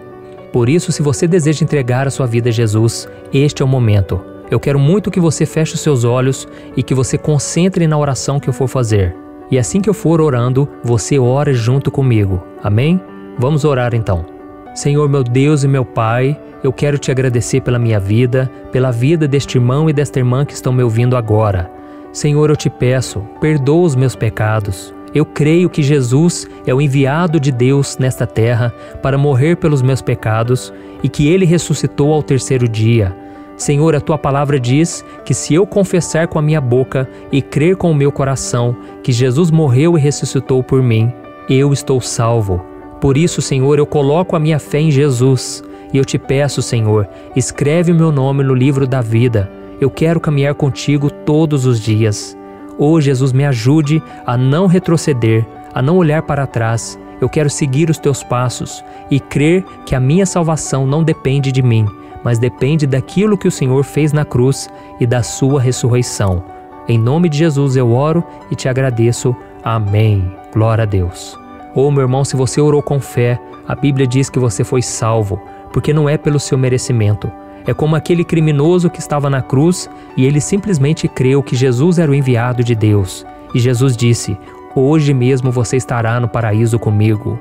Por isso, se você deseja entregar a sua vida a Jesus, este é o momento. Eu quero muito que você feche os seus olhos e que você concentre na oração que eu for fazer. E assim que eu for orando, você ora junto comigo. Amém? Vamos orar então. Senhor, meu Deus e meu Pai, eu quero te agradecer pela minha vida, pela vida deste irmão e desta irmã que estão me ouvindo agora. Senhor, eu te peço, perdoa os meus pecados. Eu creio que Jesus é o enviado de Deus nesta terra para morrer pelos meus pecados e que ele ressuscitou ao terceiro dia. Senhor, a tua palavra diz que se eu confessar com a minha boca e crer com o meu coração que Jesus morreu e ressuscitou por mim, eu estou salvo. Por isso, Senhor, eu coloco a minha fé em Jesus e eu te peço, Senhor, escreve o meu nome no livro da vida. Eu quero caminhar contigo todos os dias. Oh, Jesus, me ajude a não retroceder, a não olhar para trás. Eu quero seguir os teus passos e crer que a minha salvação não depende de mim, mas depende daquilo que o Senhor fez na cruz e da sua ressurreição. Em nome de Jesus eu oro e te agradeço. Amém. Glória a Deus. Oh, meu irmão, se você orou com fé, a Bíblia diz que você foi salvo, porque não é pelo seu merecimento. É como aquele criminoso que estava na cruz e ele simplesmente creu que Jesus era o enviado de Deus. E Jesus disse, hoje mesmo você estará no paraíso comigo.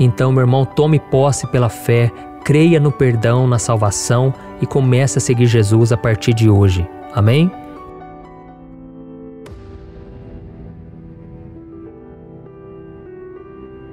Então, meu irmão, tome posse pela fé, creia no perdão, na salvação e comece a seguir Jesus a partir de hoje. Amém?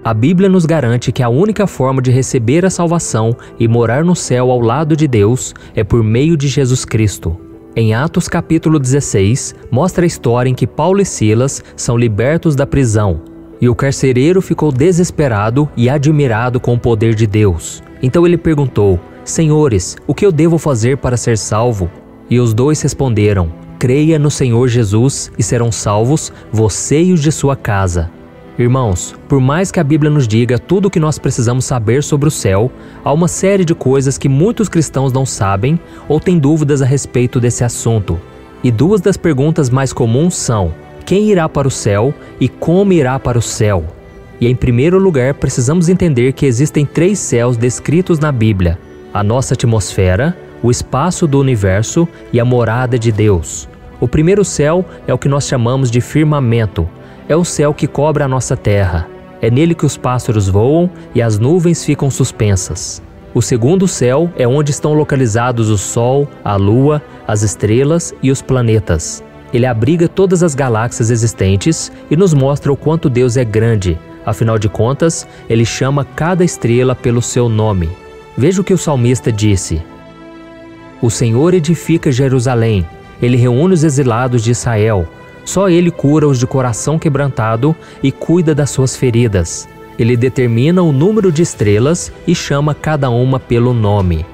A Bíblia nos garante que a única forma de receber a salvação e morar no céu ao lado de Deus é por meio de Jesus Cristo. Em Atos capítulo 16, mostra a história em que Paulo e Silas são libertos da prisão. E o carcereiro ficou desesperado e admirado com o poder de Deus. Então ele perguntou, Senhores, o que eu devo fazer para ser salvo? E os dois responderam, Creia no Senhor Jesus e serão salvos, você e os de sua casa. Irmãos, por mais que a Bíblia nos diga tudo o que nós precisamos saber sobre o céu, há uma série de coisas que muitos cristãos não sabem ou têm dúvidas a respeito desse assunto. E duas das perguntas mais comuns são, quem irá para o céu e como irá para o céu? E em primeiro lugar, precisamos entender que existem três céus descritos na Bíblia: a nossa atmosfera, o espaço do universo e a morada de Deus. O primeiro céu é o que nós chamamos de firmamento. É o céu que cobre a nossa terra. É nele que os pássaros voam e as nuvens ficam suspensas. O segundo céu é onde estão localizados o Sol, a Lua, as estrelas e os planetas. Ele abriga todas as galáxias existentes e nos mostra o quanto Deus é grande. Afinal de contas, ele chama cada estrela pelo seu nome. Veja o que o salmista disse. O Senhor edifica Jerusalém. Ele reúne os exilados de Israel. Só ele cura os de coração quebrantado e cuida das suas feridas. Ele determina o número de estrelas e chama cada uma pelo nome.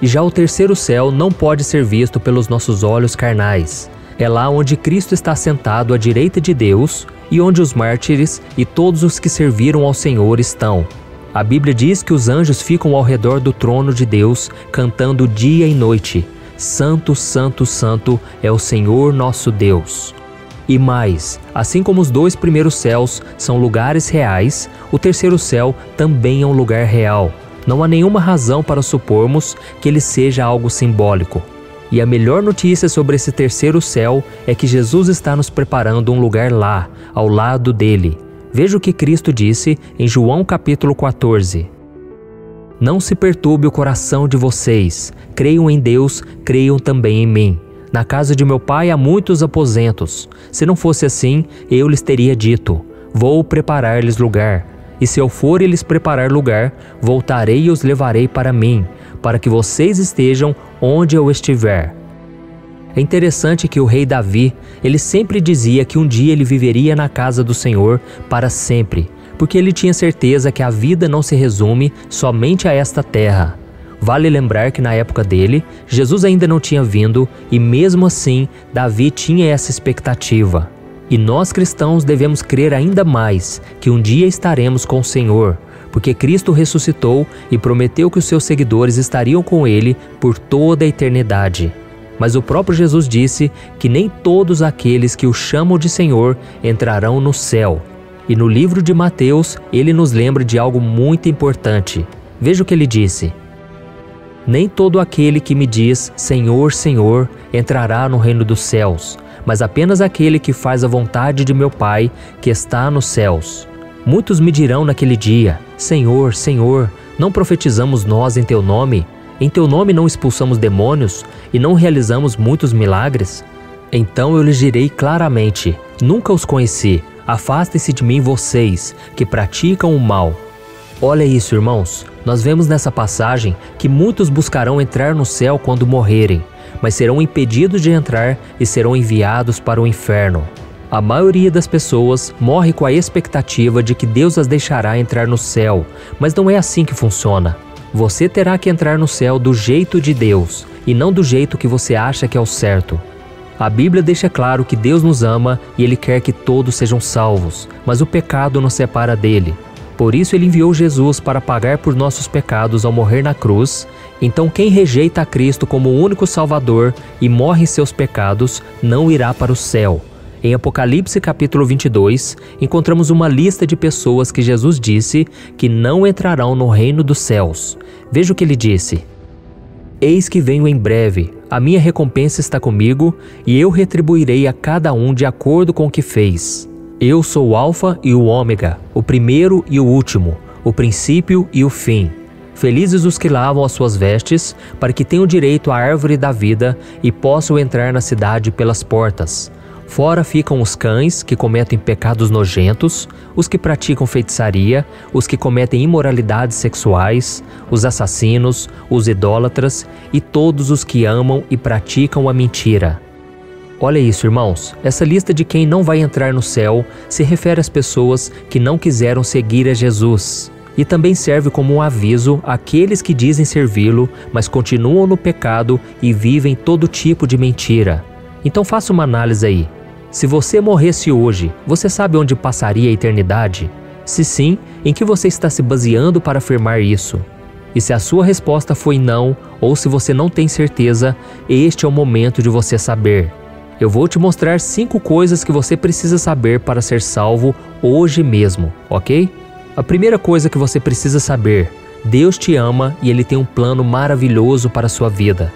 E já o terceiro céu não pode ser visto pelos nossos olhos carnais. É lá onde Cristo está sentado à direita de Deus e onde os mártires e todos os que serviram ao Senhor estão. A Bíblia diz que os anjos ficam ao redor do trono de Deus, cantando dia e noite. Santo, santo, santo é o Senhor nosso Deus. E mais, assim como os dois primeiros céus são lugares reais, o terceiro céu também é um lugar real. Não há nenhuma razão para supormos que ele seja algo simbólico. E a melhor notícia sobre esse terceiro céu é que Jesus está nos preparando um lugar lá, ao lado dele. Veja o que Cristo disse em João capítulo 14. Não se perturbe o coração de vocês. Creiam em Deus, creiam também em mim. Na casa de meu pai há muitos aposentos. Se não fosse assim, eu lhes teria dito: vou preparar-lhes lugar. E se eu for e lhes preparar lugar, voltarei e os levarei para mim, para que vocês estejam onde eu estiver. É interessante que o rei Davi, ele sempre dizia que um dia ele viveria na casa do Senhor para sempre, porque ele tinha certeza que a vida não se resume somente a esta terra. Vale lembrar que na época dele, Jesus ainda não tinha vindo e mesmo assim, Davi tinha essa expectativa. E nós cristãos devemos crer ainda mais que um dia estaremos com o Senhor, porque Cristo ressuscitou e prometeu que os seus seguidores estariam com ele por toda a eternidade. Mas o próprio Jesus disse que nem todos aqueles que o chamam de Senhor entrarão no céu. E no livro de Mateus, ele nos lembra de algo muito importante. Veja o que ele disse. Nem todo aquele que me diz, Senhor, Senhor, entrará no reino dos céus, mas apenas aquele que faz a vontade de meu Pai, que está nos céus. Muitos me dirão naquele dia, Senhor, Senhor, não profetizamos nós em teu nome? Em teu nome não expulsamos demônios e não realizamos muitos milagres? Então eu lhes direi claramente, nunca os conheci, afastem-se de mim vocês, que praticam o mal. Olha isso, irmãos, nós vemos nessa passagem que muitos buscarão entrar no céu quando morrerem, mas serão impedidos de entrar e serão enviados para o inferno. A maioria das pessoas morre com a expectativa de que Deus as deixará entrar no céu, mas não é assim que funciona. Você terá que entrar no céu do jeito de Deus, e não do jeito que você acha que é o certo. A Bíblia deixa claro que Deus nos ama e Ele quer que todos sejam salvos, mas o pecado nos separa dele. Por isso Ele enviou Jesus para pagar por nossos pecados ao morrer na cruz. Então quem rejeita a Cristo como o único Salvador e morre em seus pecados, não irá para o céu. Em Apocalipse capítulo 22, encontramos uma lista de pessoas que Jesus disse que não entrarão no reino dos céus. Veja o que ele disse. Eis que venho em breve, a minha recompensa está comigo e eu retribuirei a cada um de acordo com o que fez. Eu sou o Alfa e o Ômega, o primeiro e o último, o princípio e o fim. Felizes os que lavam as suas vestes, para que tenham direito à árvore da vida e possam entrar na cidade pelas portas. Fora ficam os cães, que cometem pecados nojentos, os que praticam feitiçaria, os que cometem imoralidades sexuais, os assassinos, os idólatras e todos os que amam e praticam a mentira. Olha isso, irmãos. Essa lista de quem não vai entrar no céu se refere às pessoas que não quiseram seguir a Jesus. E também serve como um aviso àqueles que dizem servi-lo, mas continuam no pecado e vivem todo tipo de mentira. Então faça uma análise aí. Se você morresse hoje, você sabe onde passaria a eternidade? Se sim, em que você está se baseando para afirmar isso? E se a sua resposta foi não, ou se você não tem certeza, este é o momento de você saber. Eu vou te mostrar 5 coisas que você precisa saber para ser salvo hoje mesmo, ok? A primeira coisa que você precisa saber: Deus te ama e Ele tem um plano maravilhoso para a sua vida.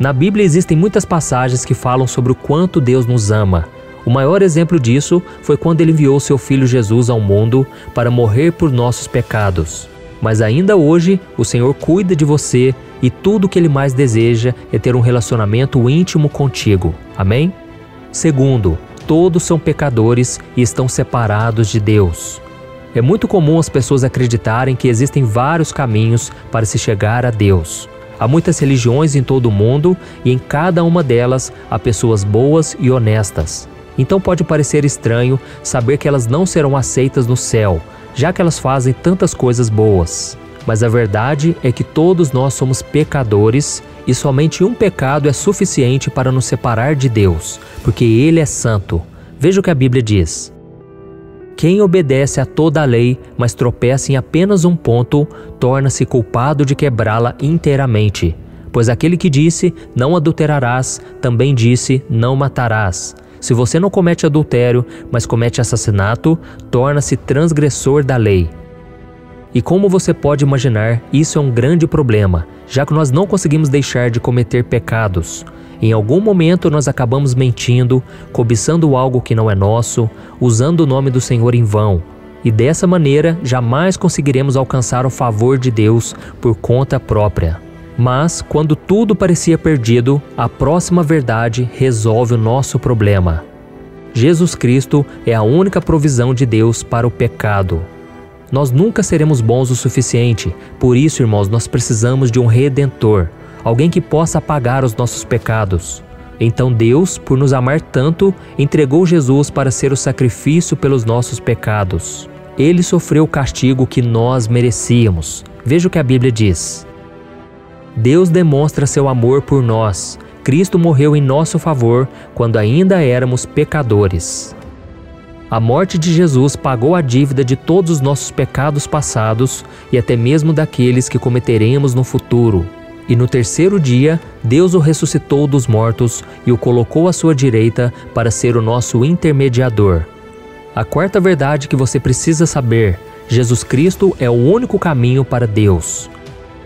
Na Bíblia existem muitas passagens que falam sobre o quanto Deus nos ama. O maior exemplo disso foi quando ele enviou seu Filho Jesus ao mundo para morrer por nossos pecados. Mas ainda hoje, o Senhor cuida de você e tudo o que Ele mais deseja é ter um relacionamento íntimo contigo. Amém? Segundo, todos são pecadores e estão separados de Deus. É muito comum as pessoas acreditarem que existem vários caminhos para se chegar a Deus. Há muitas religiões em todo o mundo e em cada uma delas há pessoas boas e honestas. Então pode parecer estranho saber que elas não serão aceitas no céu, já que elas fazem tantas coisas boas. Mas a verdade é que todos nós somos pecadores e somente um pecado é suficiente para nos separar de Deus, porque Ele é santo. Veja o que a Bíblia diz. Quem obedece a toda a lei, mas tropeça em apenas um ponto, torna-se culpado de quebrá-la inteiramente. Pois aquele que disse, não adulterarás, também disse, não matarás. Se você não comete adultério, mas comete assassinato, torna-se transgressor da lei. E como você pode imaginar, isso é um grande problema, já que nós não conseguimos deixar de cometer pecados. Em algum momento nós acabamos mentindo, cobiçando algo que não é nosso, usando o nome do Senhor em vão. E dessa maneira, jamais conseguiremos alcançar o favor de Deus por conta própria. Mas, quando tudo parecia perdido, a próxima verdade resolve o nosso problema. Jesus Cristo é a única provisão de Deus para o pecado. Nós nunca seremos bons o suficiente, por isso, irmãos, nós precisamos de um Redentor, alguém que possa apagar os nossos pecados. Então Deus, por nos amar tanto, entregou Jesus para ser o sacrifício pelos nossos pecados. Ele sofreu o castigo que nós merecíamos. Veja o que a Bíblia diz. Deus demonstra seu amor por nós. Cristo morreu em nosso favor quando ainda éramos pecadores. A morte de Jesus pagou a dívida de todos os nossos pecados passados e até mesmo daqueles que cometeremos no futuro. E no terceiro dia, Deus o ressuscitou dos mortos e o colocou à sua direita para ser o nosso intermediador. A quarta verdade que você precisa saber: Jesus Cristo é o único caminho para Deus.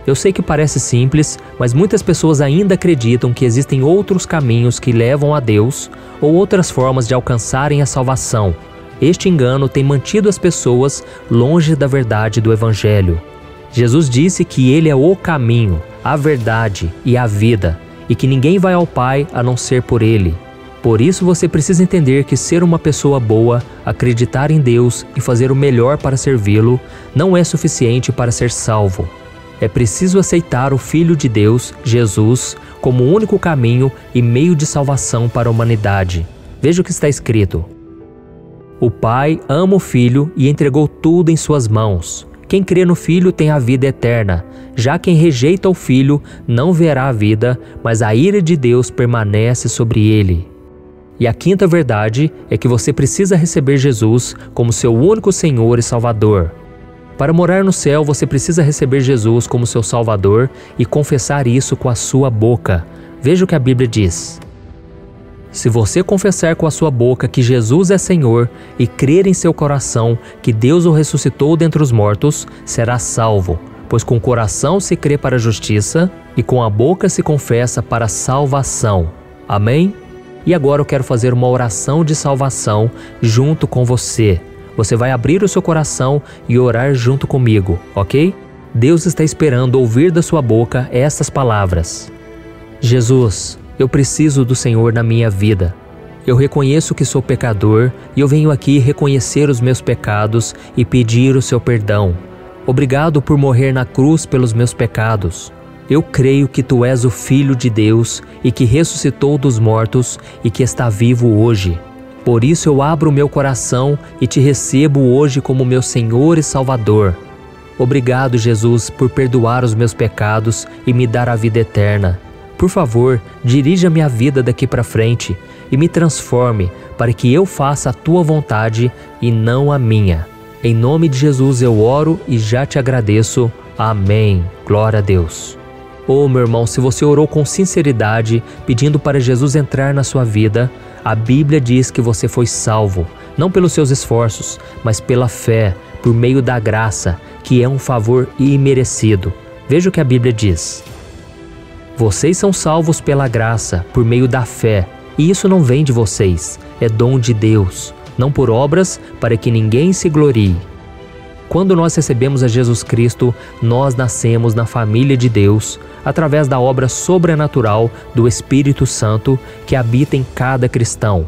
Eu sei que parece simples, mas muitas pessoas ainda acreditam que existem outros caminhos que levam a Deus ou outras formas de alcançarem a salvação. Este engano tem mantido as pessoas longe da verdade do Evangelho. Jesus disse que Ele é o caminho, a verdade e a vida, e que ninguém vai ao Pai a não ser por Ele. Por isso você precisa entender que ser uma pessoa boa, acreditar em Deus e fazer o melhor para servi-lo, não é suficiente para ser salvo. É preciso aceitar o Filho de Deus, Jesus, como o único caminho e meio de salvação para a humanidade. Veja o que está escrito. O Pai ama o Filho e entregou tudo em suas mãos. Quem crê no Filho tem a vida eterna. Já quem rejeita o Filho não verá a vida, mas a ira de Deus permanece sobre ele. E a quinta verdade é que você precisa receber Jesus como seu único Senhor e Salvador. Para morar no céu, você precisa receber Jesus como seu Salvador e confessar isso com a sua boca. Veja o que a Bíblia diz. Se você confessar com a sua boca que Jesus é Senhor e crer em seu coração que Deus o ressuscitou dentre os mortos, será salvo, pois com o coração se crê para a justiça e com a boca se confessa para a salvação. Amém? E agora eu quero fazer uma oração de salvação junto com você. Você vai abrir o seu coração e orar junto comigo, ok? Deus está esperando ouvir da sua boca estas palavras. Jesus, eu preciso do Senhor na minha vida. Eu reconheço que sou pecador e eu venho aqui reconhecer os meus pecados e pedir o seu perdão. Obrigado por morrer na cruz pelos meus pecados. Eu creio que tu és o Filho de Deus e que ressuscitou dos mortos e que está vivo hoje. Por isso eu abro o meu coração e te recebo hoje como meu Senhor e Salvador. Obrigado, Jesus, por perdoar os meus pecados e me dar a vida eterna. Por favor, dirija minha vida daqui para frente e me transforme para que eu faça a tua vontade e não a minha. Em nome de Jesus eu oro e já te agradeço. Amém. Glória a Deus. Oh, meu irmão, se você orou com sinceridade, pedindo para Jesus entrar na sua vida, a Bíblia diz que você foi salvo, não pelos seus esforços, mas pela fé, por meio da graça, que é um favor imerecido. Veja o que a Bíblia diz. Vocês são salvos pela graça, por meio da fé, e isso não vem de vocês. é dom de Deus, não por obras, para que ninguém se glorie. Quando nós recebemos a Jesus Cristo, nós nascemos na família de Deus, através da obra sobrenatural do Espírito Santo que habita em cada cristão.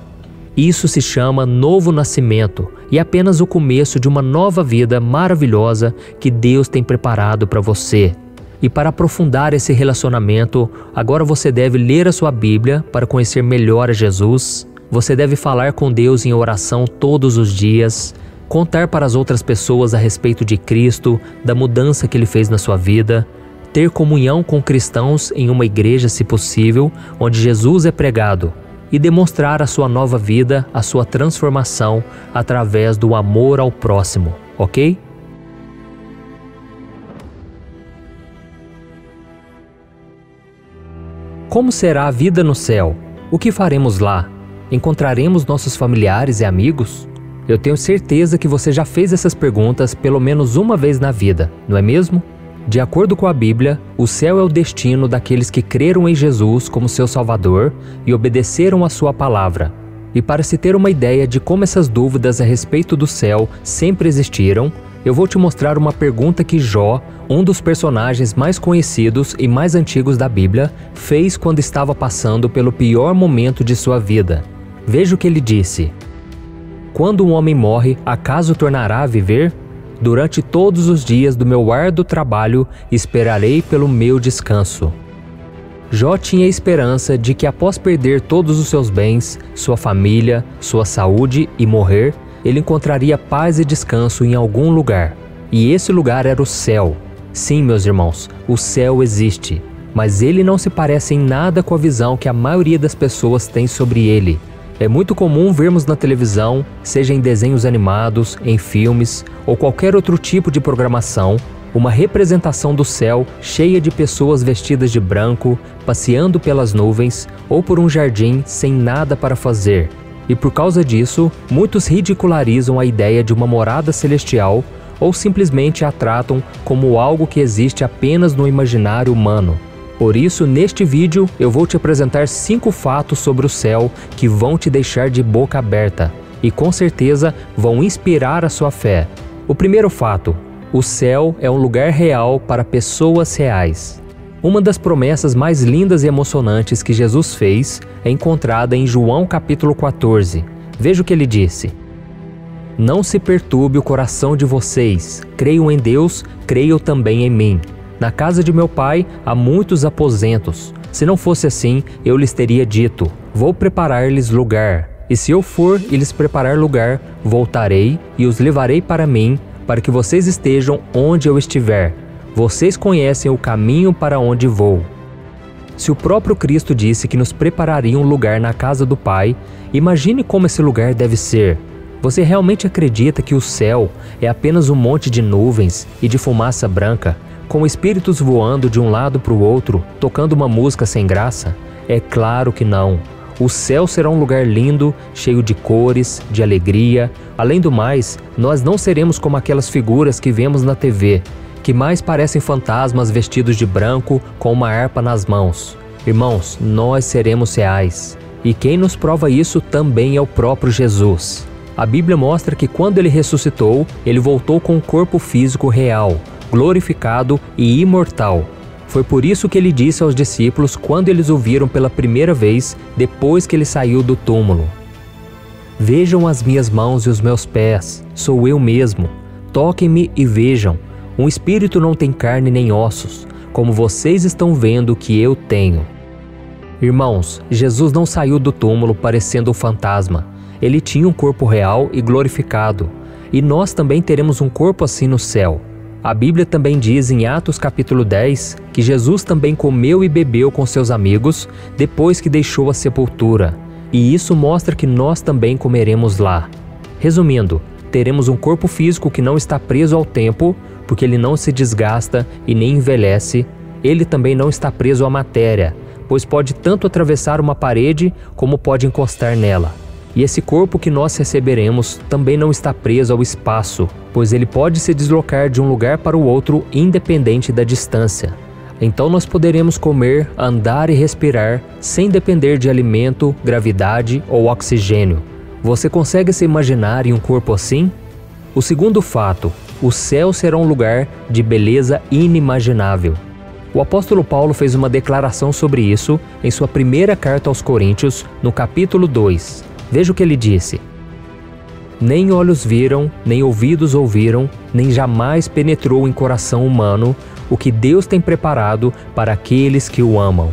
Isso se chama novo nascimento e apenas o começo de uma nova vida maravilhosa que Deus tem preparado para você. E para aprofundar esse relacionamento, agora você deve ler a sua Bíblia para conhecer melhor a Jesus. Você deve falar com Deus em oração todos os dias, contar para as outras pessoas a respeito de Cristo, da mudança que Ele fez na sua vida, ter comunhão com cristãos em uma igreja, se possível, onde Jesus é pregado, e demonstrar a sua nova vida, a sua transformação, através do amor ao próximo, ok? Como será a vida no céu? O que faremos lá? Encontraremos nossos familiares e amigos? Eu tenho certeza que você já fez essas perguntas pelo menos uma vez na vida, não é mesmo? De acordo com a Bíblia, o céu é o destino daqueles que creram em Jesus como seu Salvador e obedeceram à sua palavra. E para se ter uma ideia de como essas dúvidas a respeito do céu sempre existiram, eu vou te mostrar uma pergunta que Jó, um dos personagens mais conhecidos e mais antigos da Bíblia, fez quando estava passando pelo pior momento de sua vida. Veja o que ele disse. Quando um homem morre, acaso tornará a viver? Durante todos os dias do meu árduo trabalho, esperarei pelo meu descanso. Jó tinha esperança de que após perder todos os seus bens, sua família, sua saúde e morrer, ele encontraria paz e descanso em algum lugar. E esse lugar era o céu. Sim, meus irmãos, o céu existe, mas ele não se parece em nada com a visão que a maioria das pessoas tem sobre ele. É muito comum vermos na televisão, seja em desenhos animados, em filmes ou qualquer outro tipo de programação, uma representação do céu cheia de pessoas vestidas de branco, passeando pelas nuvens ou por um jardim sem nada para fazer. E por causa disso, muitos ridicularizam a ideia de uma morada celestial ou simplesmente a tratam como algo que existe apenas no imaginário humano. Por isso, neste vídeo, eu vou te apresentar 5 fatos sobre o céu que vão te deixar de boca aberta e, com certeza, vão inspirar a sua fé. O primeiro fato: o céu é um lugar real para pessoas reais. Uma das promessas mais lindas e emocionantes que Jesus fez é encontrada em João capítulo 14. Veja o que ele disse. Não se perturbe o coração de vocês. Creiam em Deus, creiam também em mim. Na casa de meu pai há muitos aposentos. Se não fosse assim, eu lhes teria dito, vou preparar-lhes lugar. E se eu for e lhes preparar lugar, voltarei e os levarei para mim, para que vocês estejam onde eu estiver. Vocês conhecem o caminho para onde vou. Se o próprio Cristo disse que nos prepararia um lugar na casa do Pai, imagine como esse lugar deve ser. Você realmente acredita que o céu é apenas um monte de nuvens e de fumaça branca, com espíritos voando de um lado para o outro, tocando uma música sem graça? É claro que não. O céu será um lugar lindo, cheio de cores, de alegria. Além do mais, nós não seremos como aquelas figuras que vemos na TV, que mais parecem fantasmas vestidos de branco com uma harpa nas mãos. Irmãos, nós seremos reais. E quem nos prova isso também é o próprio Jesus. A Bíblia mostra que quando ele ressuscitou, ele voltou com um corpo físico real, glorificado e imortal. Foi por isso que ele disse aos discípulos quando eles o viram pela primeira vez depois que ele saiu do túmulo: vejam as minhas mãos e os meus pés, sou eu mesmo. Toquem-me e vejam. Um espírito não tem carne nem ossos, como vocês estão vendo que eu tenho. Irmãos, Jesus não saiu do túmulo parecendo um fantasma. Ele tinha um corpo real e glorificado, e nós também teremos um corpo assim no céu. A Bíblia também diz em Atos capítulo 10 que Jesus também comeu e bebeu com seus amigos depois que deixou a sepultura, e isso mostra que nós também comeremos lá. Resumindo, teremos um corpo físico que não está preso ao tempo, porque ele não se desgasta e nem envelhece. Ele também não está preso à matéria, pois pode tanto atravessar uma parede como pode encostar nela. E esse corpo que nós receberemos também não está preso ao espaço, pois ele pode se deslocar de um lugar para o outro independente da distância. Então nós poderemos comer, andar e respirar sem depender de alimento, gravidade ou oxigênio. Você consegue se imaginar em um corpo assim? O segundo fato, o céu será um lugar de beleza inimaginável. O apóstolo Paulo fez uma declaração sobre isso em sua primeira carta aos Coríntios, no capítulo 2. Veja o que ele disse. Nem olhos viram, nem ouvidos ouviram, nem jamais penetrou em coração humano o que Deus tem preparado para aqueles que o amam.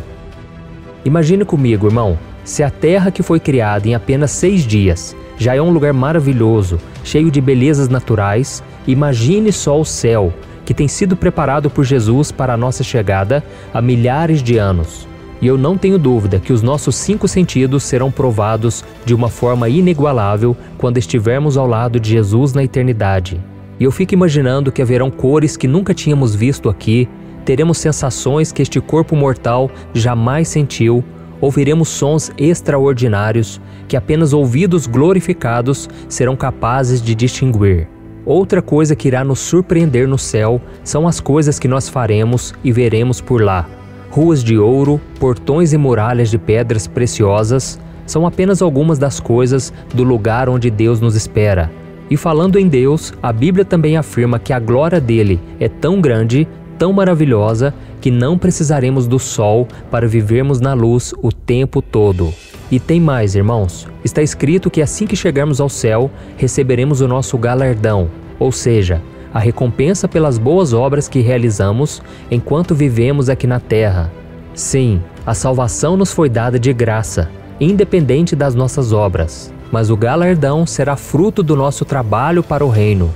Imagine comigo, irmão, se a terra que foi criada em apenas 6 dias já é um lugar maravilhoso, cheio de belezas naturais, imagine só o céu, que tem sido preparado por Jesus para a nossa chegada há milhares de anos. E eu não tenho dúvida que os nossos 5 sentidos serão provados de uma forma inigualável quando estivermos ao lado de Jesus na eternidade. E eu fico imaginando que haverão cores que nunca tínhamos visto aqui, teremos sensações que este corpo mortal jamais sentiu, ouviremos sons extraordinários que apenas ouvidos glorificados serão capazes de distinguir. Outra coisa que irá nos surpreender no céu são as coisas que nós faremos e veremos por lá. Ruas de ouro, portões e muralhas de pedras preciosas são apenas algumas das coisas do lugar onde Deus nos espera. E falando em Deus, a Bíblia também afirma que a glória dele é tão grande, tão maravilhosa, que não precisaremos do sol para vivermos na luz o tempo todo. E tem mais, irmãos. Está escrito que assim que chegarmos ao céu, receberemos o nosso galardão, ou seja, a recompensa pelas boas obras que realizamos enquanto vivemos aqui na terra. Sim, a salvação nos foi dada de graça, independente das nossas obras, mas o galardão será fruto do nosso trabalho para o reino.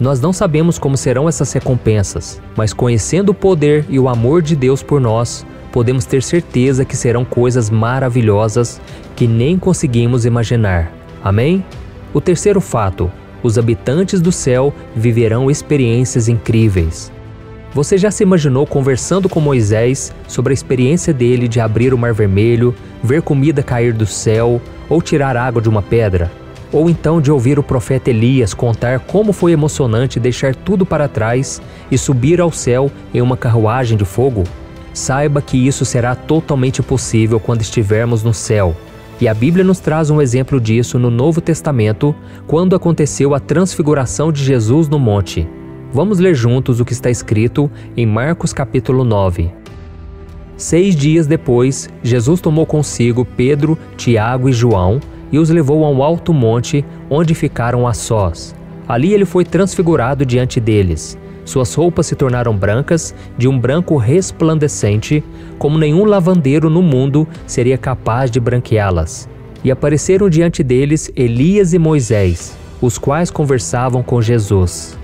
Nós não sabemos como serão essas recompensas, mas conhecendo o poder e o amor de Deus por nós, podemos ter certeza que serão coisas maravilhosas que nem conseguimos imaginar. Amém? O terceiro fato, os habitantes do céu viverão experiências incríveis. Você já se imaginou conversando com Moisés sobre a experiência dele de abrir o Mar Vermelho, ver comida cair do céu ou tirar água de uma pedra? Ou então de ouvir o profeta Elias contar como foi emocionante deixar tudo para trás e subir ao céu em uma carruagem de fogo? Saiba que isso será totalmente possível quando estivermos no céu. E a Bíblia nos traz um exemplo disso no Novo Testamento, quando aconteceu a transfiguração de Jesus no monte. Vamos ler juntos o que está escrito em Marcos capítulo 9. 6 dias depois, Jesus tomou consigo Pedro, Tiago e João e os levou a um alto monte, onde ficaram a sós. Ali ele foi transfigurado diante deles. Suas roupas se tornaram brancas, de um branco resplandecente, como nenhum lavandeiro no mundo seria capaz de branqueá-las. E apareceram diante deles Elias e Moisés, os quais conversavam com Jesus.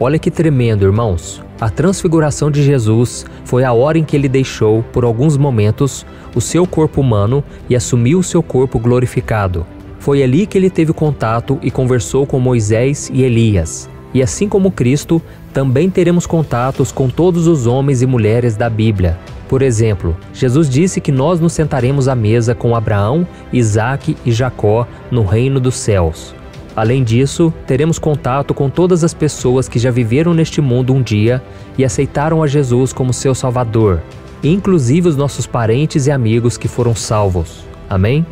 Olha que tremendo, irmãos! A transfiguração de Jesus foi a hora em que ele deixou, por alguns momentos, o seu corpo humano e assumiu o seu corpo glorificado. Foi ali que ele teve contato e conversou com Moisés e Elias. E assim como Cristo, também teremos contatos com todos os homens e mulheres da Bíblia. Por exemplo, Jesus disse que nós nos sentaremos à mesa com Abraão, Isaque e Jacó no reino dos céus. Além disso, teremos contato com todas as pessoas que já viveram neste mundo um dia e aceitaram a Jesus como seu Salvador, inclusive os nossos parentes e amigos que foram salvos. Amém?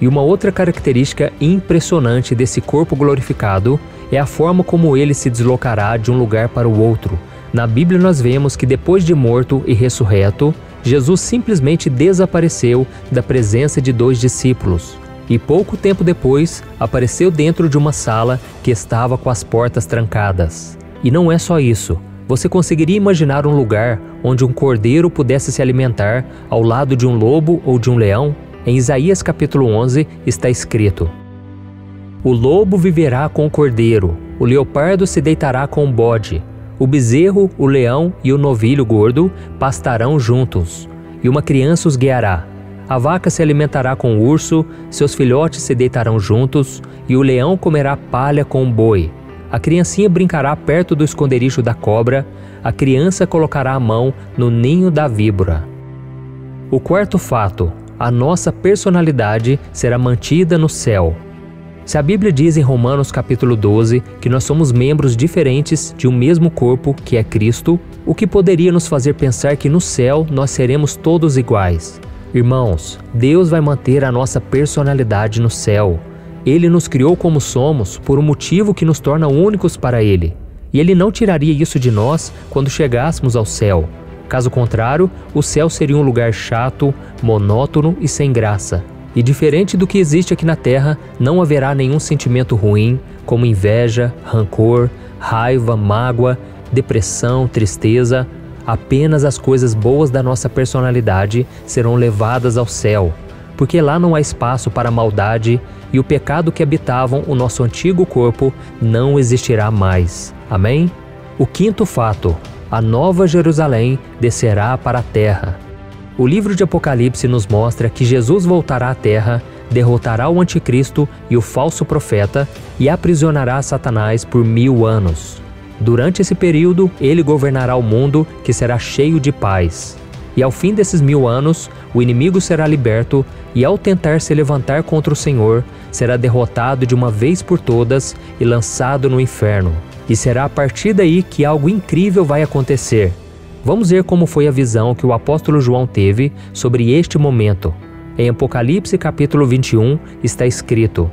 E uma outra característica impressionante desse corpo glorificado é a forma como ele se deslocará de um lugar para o outro. Na Bíblia nós vemos que depois de morto e ressurreto, Jesus simplesmente desapareceu da presença de 2 discípulos. E pouco tempo depois, apareceu dentro de uma sala que estava com as portas trancadas. E não é só isso. Você conseguiria imaginar um lugar onde um cordeiro pudesse se alimentar ao lado de um lobo ou de um leão? Em Isaías capítulo 11 está escrito: o lobo viverá com o cordeiro, o leopardo se deitará com o bode, o bezerro, o leão e o novilho gordo pastarão juntos, e uma criança os guiará. A vaca se alimentará com o urso, seus filhotes se deitarão juntos, e o leão comerá palha com o boi. A criancinha brincará perto do esconderijo da cobra, a criança colocará a mão no ninho da víbora. O quarto fato, a nossa personalidade será mantida no céu. Se a Bíblia diz em Romanos capítulo 12 que nós somos membros diferentes de um mesmo corpo, que é Cristo, o que poderia nos fazer pensar que no céu nós seremos todos iguais? Irmãos, Deus vai manter a nossa personalidade no céu. Ele nos criou como somos por um motivo que nos torna únicos para Ele, e Ele não tiraria isso de nós quando chegássemos ao céu. Caso contrário, o céu seria um lugar chato, monótono e sem graça. E diferente do que existe aqui na Terra, não haverá nenhum sentimento ruim, como inveja, rancor, raiva, mágoa, depressão, tristeza. Apenas as coisas boas da nossa personalidade serão levadas ao céu, porque lá não há espaço para maldade e o pecado que habitavam o nosso antigo corpo não existirá mais. Amém? O quinto fato: a Nova Jerusalém descerá para a terra. O livro de Apocalipse nos mostra que Jesus voltará à terra, derrotará o anticristo e o falso profeta e aprisionará Satanás por 1000 anos. Durante esse período, ele governará o mundo, que será cheio de paz. E ao fim desses 1000 anos, o inimigo será liberto e, ao tentar se levantar contra o Senhor, será derrotado de uma vez por todas e lançado no inferno. E será a partir daí que algo incrível vai acontecer. Vamos ver como foi a visão que o apóstolo João teve sobre este momento. Em Apocalipse capítulo 21 está escrito: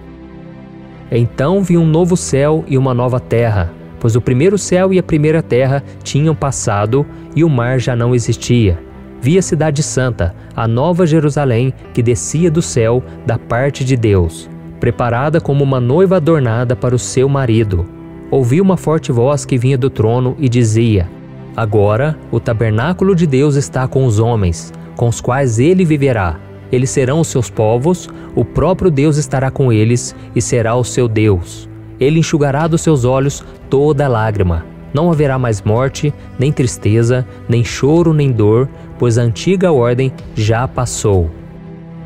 "Então vi um novo céu e uma nova terra, pois o primeiro céu e a primeira terra tinham passado e o mar já não existia. Vi a cidade santa, a nova Jerusalém, que descia do céu da parte de Deus, preparada como uma noiva adornada para o seu marido. Ouvi uma forte voz que vinha do trono e dizia: Agora o tabernáculo de Deus está com os homens, com os quais ele viverá. Eles serão os seus povos, o próprio Deus estará com eles e será o seu Deus. Ele enxugará dos seus olhos toda lágrima. Não haverá mais morte, nem tristeza, nem choro, nem dor, pois a antiga ordem já passou."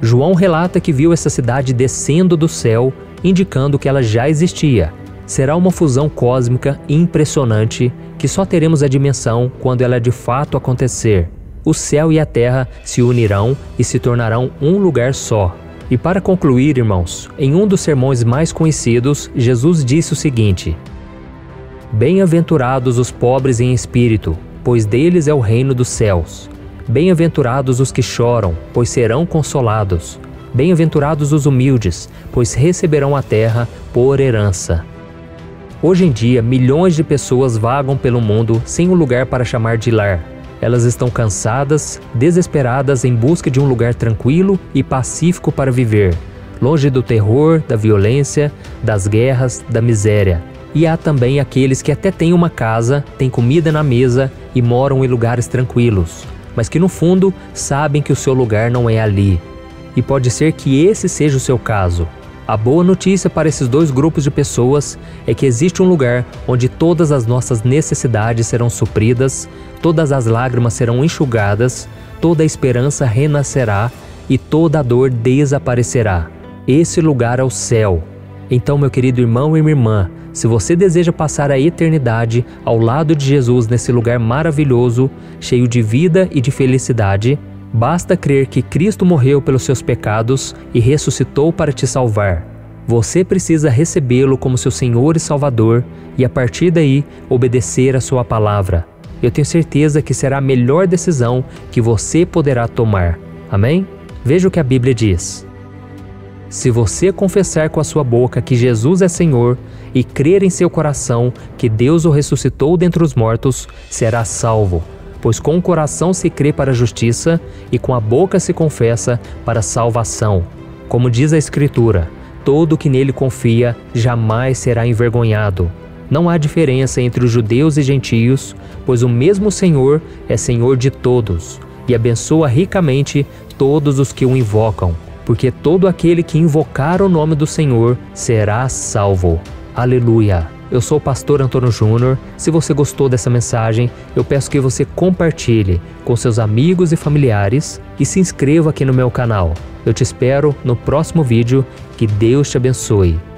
João relata que viu essa cidade descendo do céu, indicando que ela já existia. Será uma fusão cósmica impressionante que só teremos a dimensão quando ela de fato acontecer. O céu e a terra se unirão e se tornarão um lugar só. E para concluir, irmãos, em um dos sermões mais conhecidos, Jesus disse o seguinte: "Bem-aventurados os pobres em espírito, pois deles é o reino dos céus. Bem-aventurados os que choram, pois serão consolados. Bem-aventurados os humildes, pois receberão a terra por herança." Hoje em dia, milhões de pessoas vagam pelo mundo sem um lugar para chamar de lar. Elas estão cansadas, desesperadas em busca de um lugar tranquilo e pacífico para viver, longe do terror, da violência, das guerras, da miséria. E há também aqueles que até têm uma casa, têm comida na mesa e moram em lugares tranquilos, mas que no fundo sabem que o seu lugar não é ali. E pode ser que esse seja o seu caso. A boa notícia para esses dois grupos de pessoas é que existe um lugar onde todas as nossas necessidades serão supridas, todas as lágrimas serão enxugadas, toda a esperança renascerá e toda a dor desaparecerá. Esse lugar é o céu. Então, meu querido irmão e minha irmã, se você deseja passar a eternidade ao lado de Jesus nesse lugar maravilhoso, cheio de vida e de felicidade, basta crer que Cristo morreu pelos seus pecados e ressuscitou para te salvar. Você precisa recebê-lo como seu Senhor e Salvador e, a partir daí, obedecer a sua palavra. Eu tenho certeza que será a melhor decisão que você poderá tomar. Amém? Veja o que a Bíblia diz: "Se você confessar com a sua boca que Jesus é Senhor e crer em seu coração que Deus o ressuscitou dentre os mortos, será salvo. Pois com o coração se crê para a justiça e com a boca se confessa para a salvação. Como diz a Escritura, todo que nele confia jamais será envergonhado. Não há diferença entre os judeus e gentios, pois o mesmo Senhor é Senhor de todos e abençoa ricamente todos os que o invocam, porque todo aquele que invocar o nome do Senhor será salvo." Aleluia! Eu sou o pastor Antônio Júnior. Se você gostou dessa mensagem, eu peço que você compartilhe com seus amigos e familiares e se inscreva aqui no meu canal. Eu te espero no próximo vídeo. Que Deus te abençoe.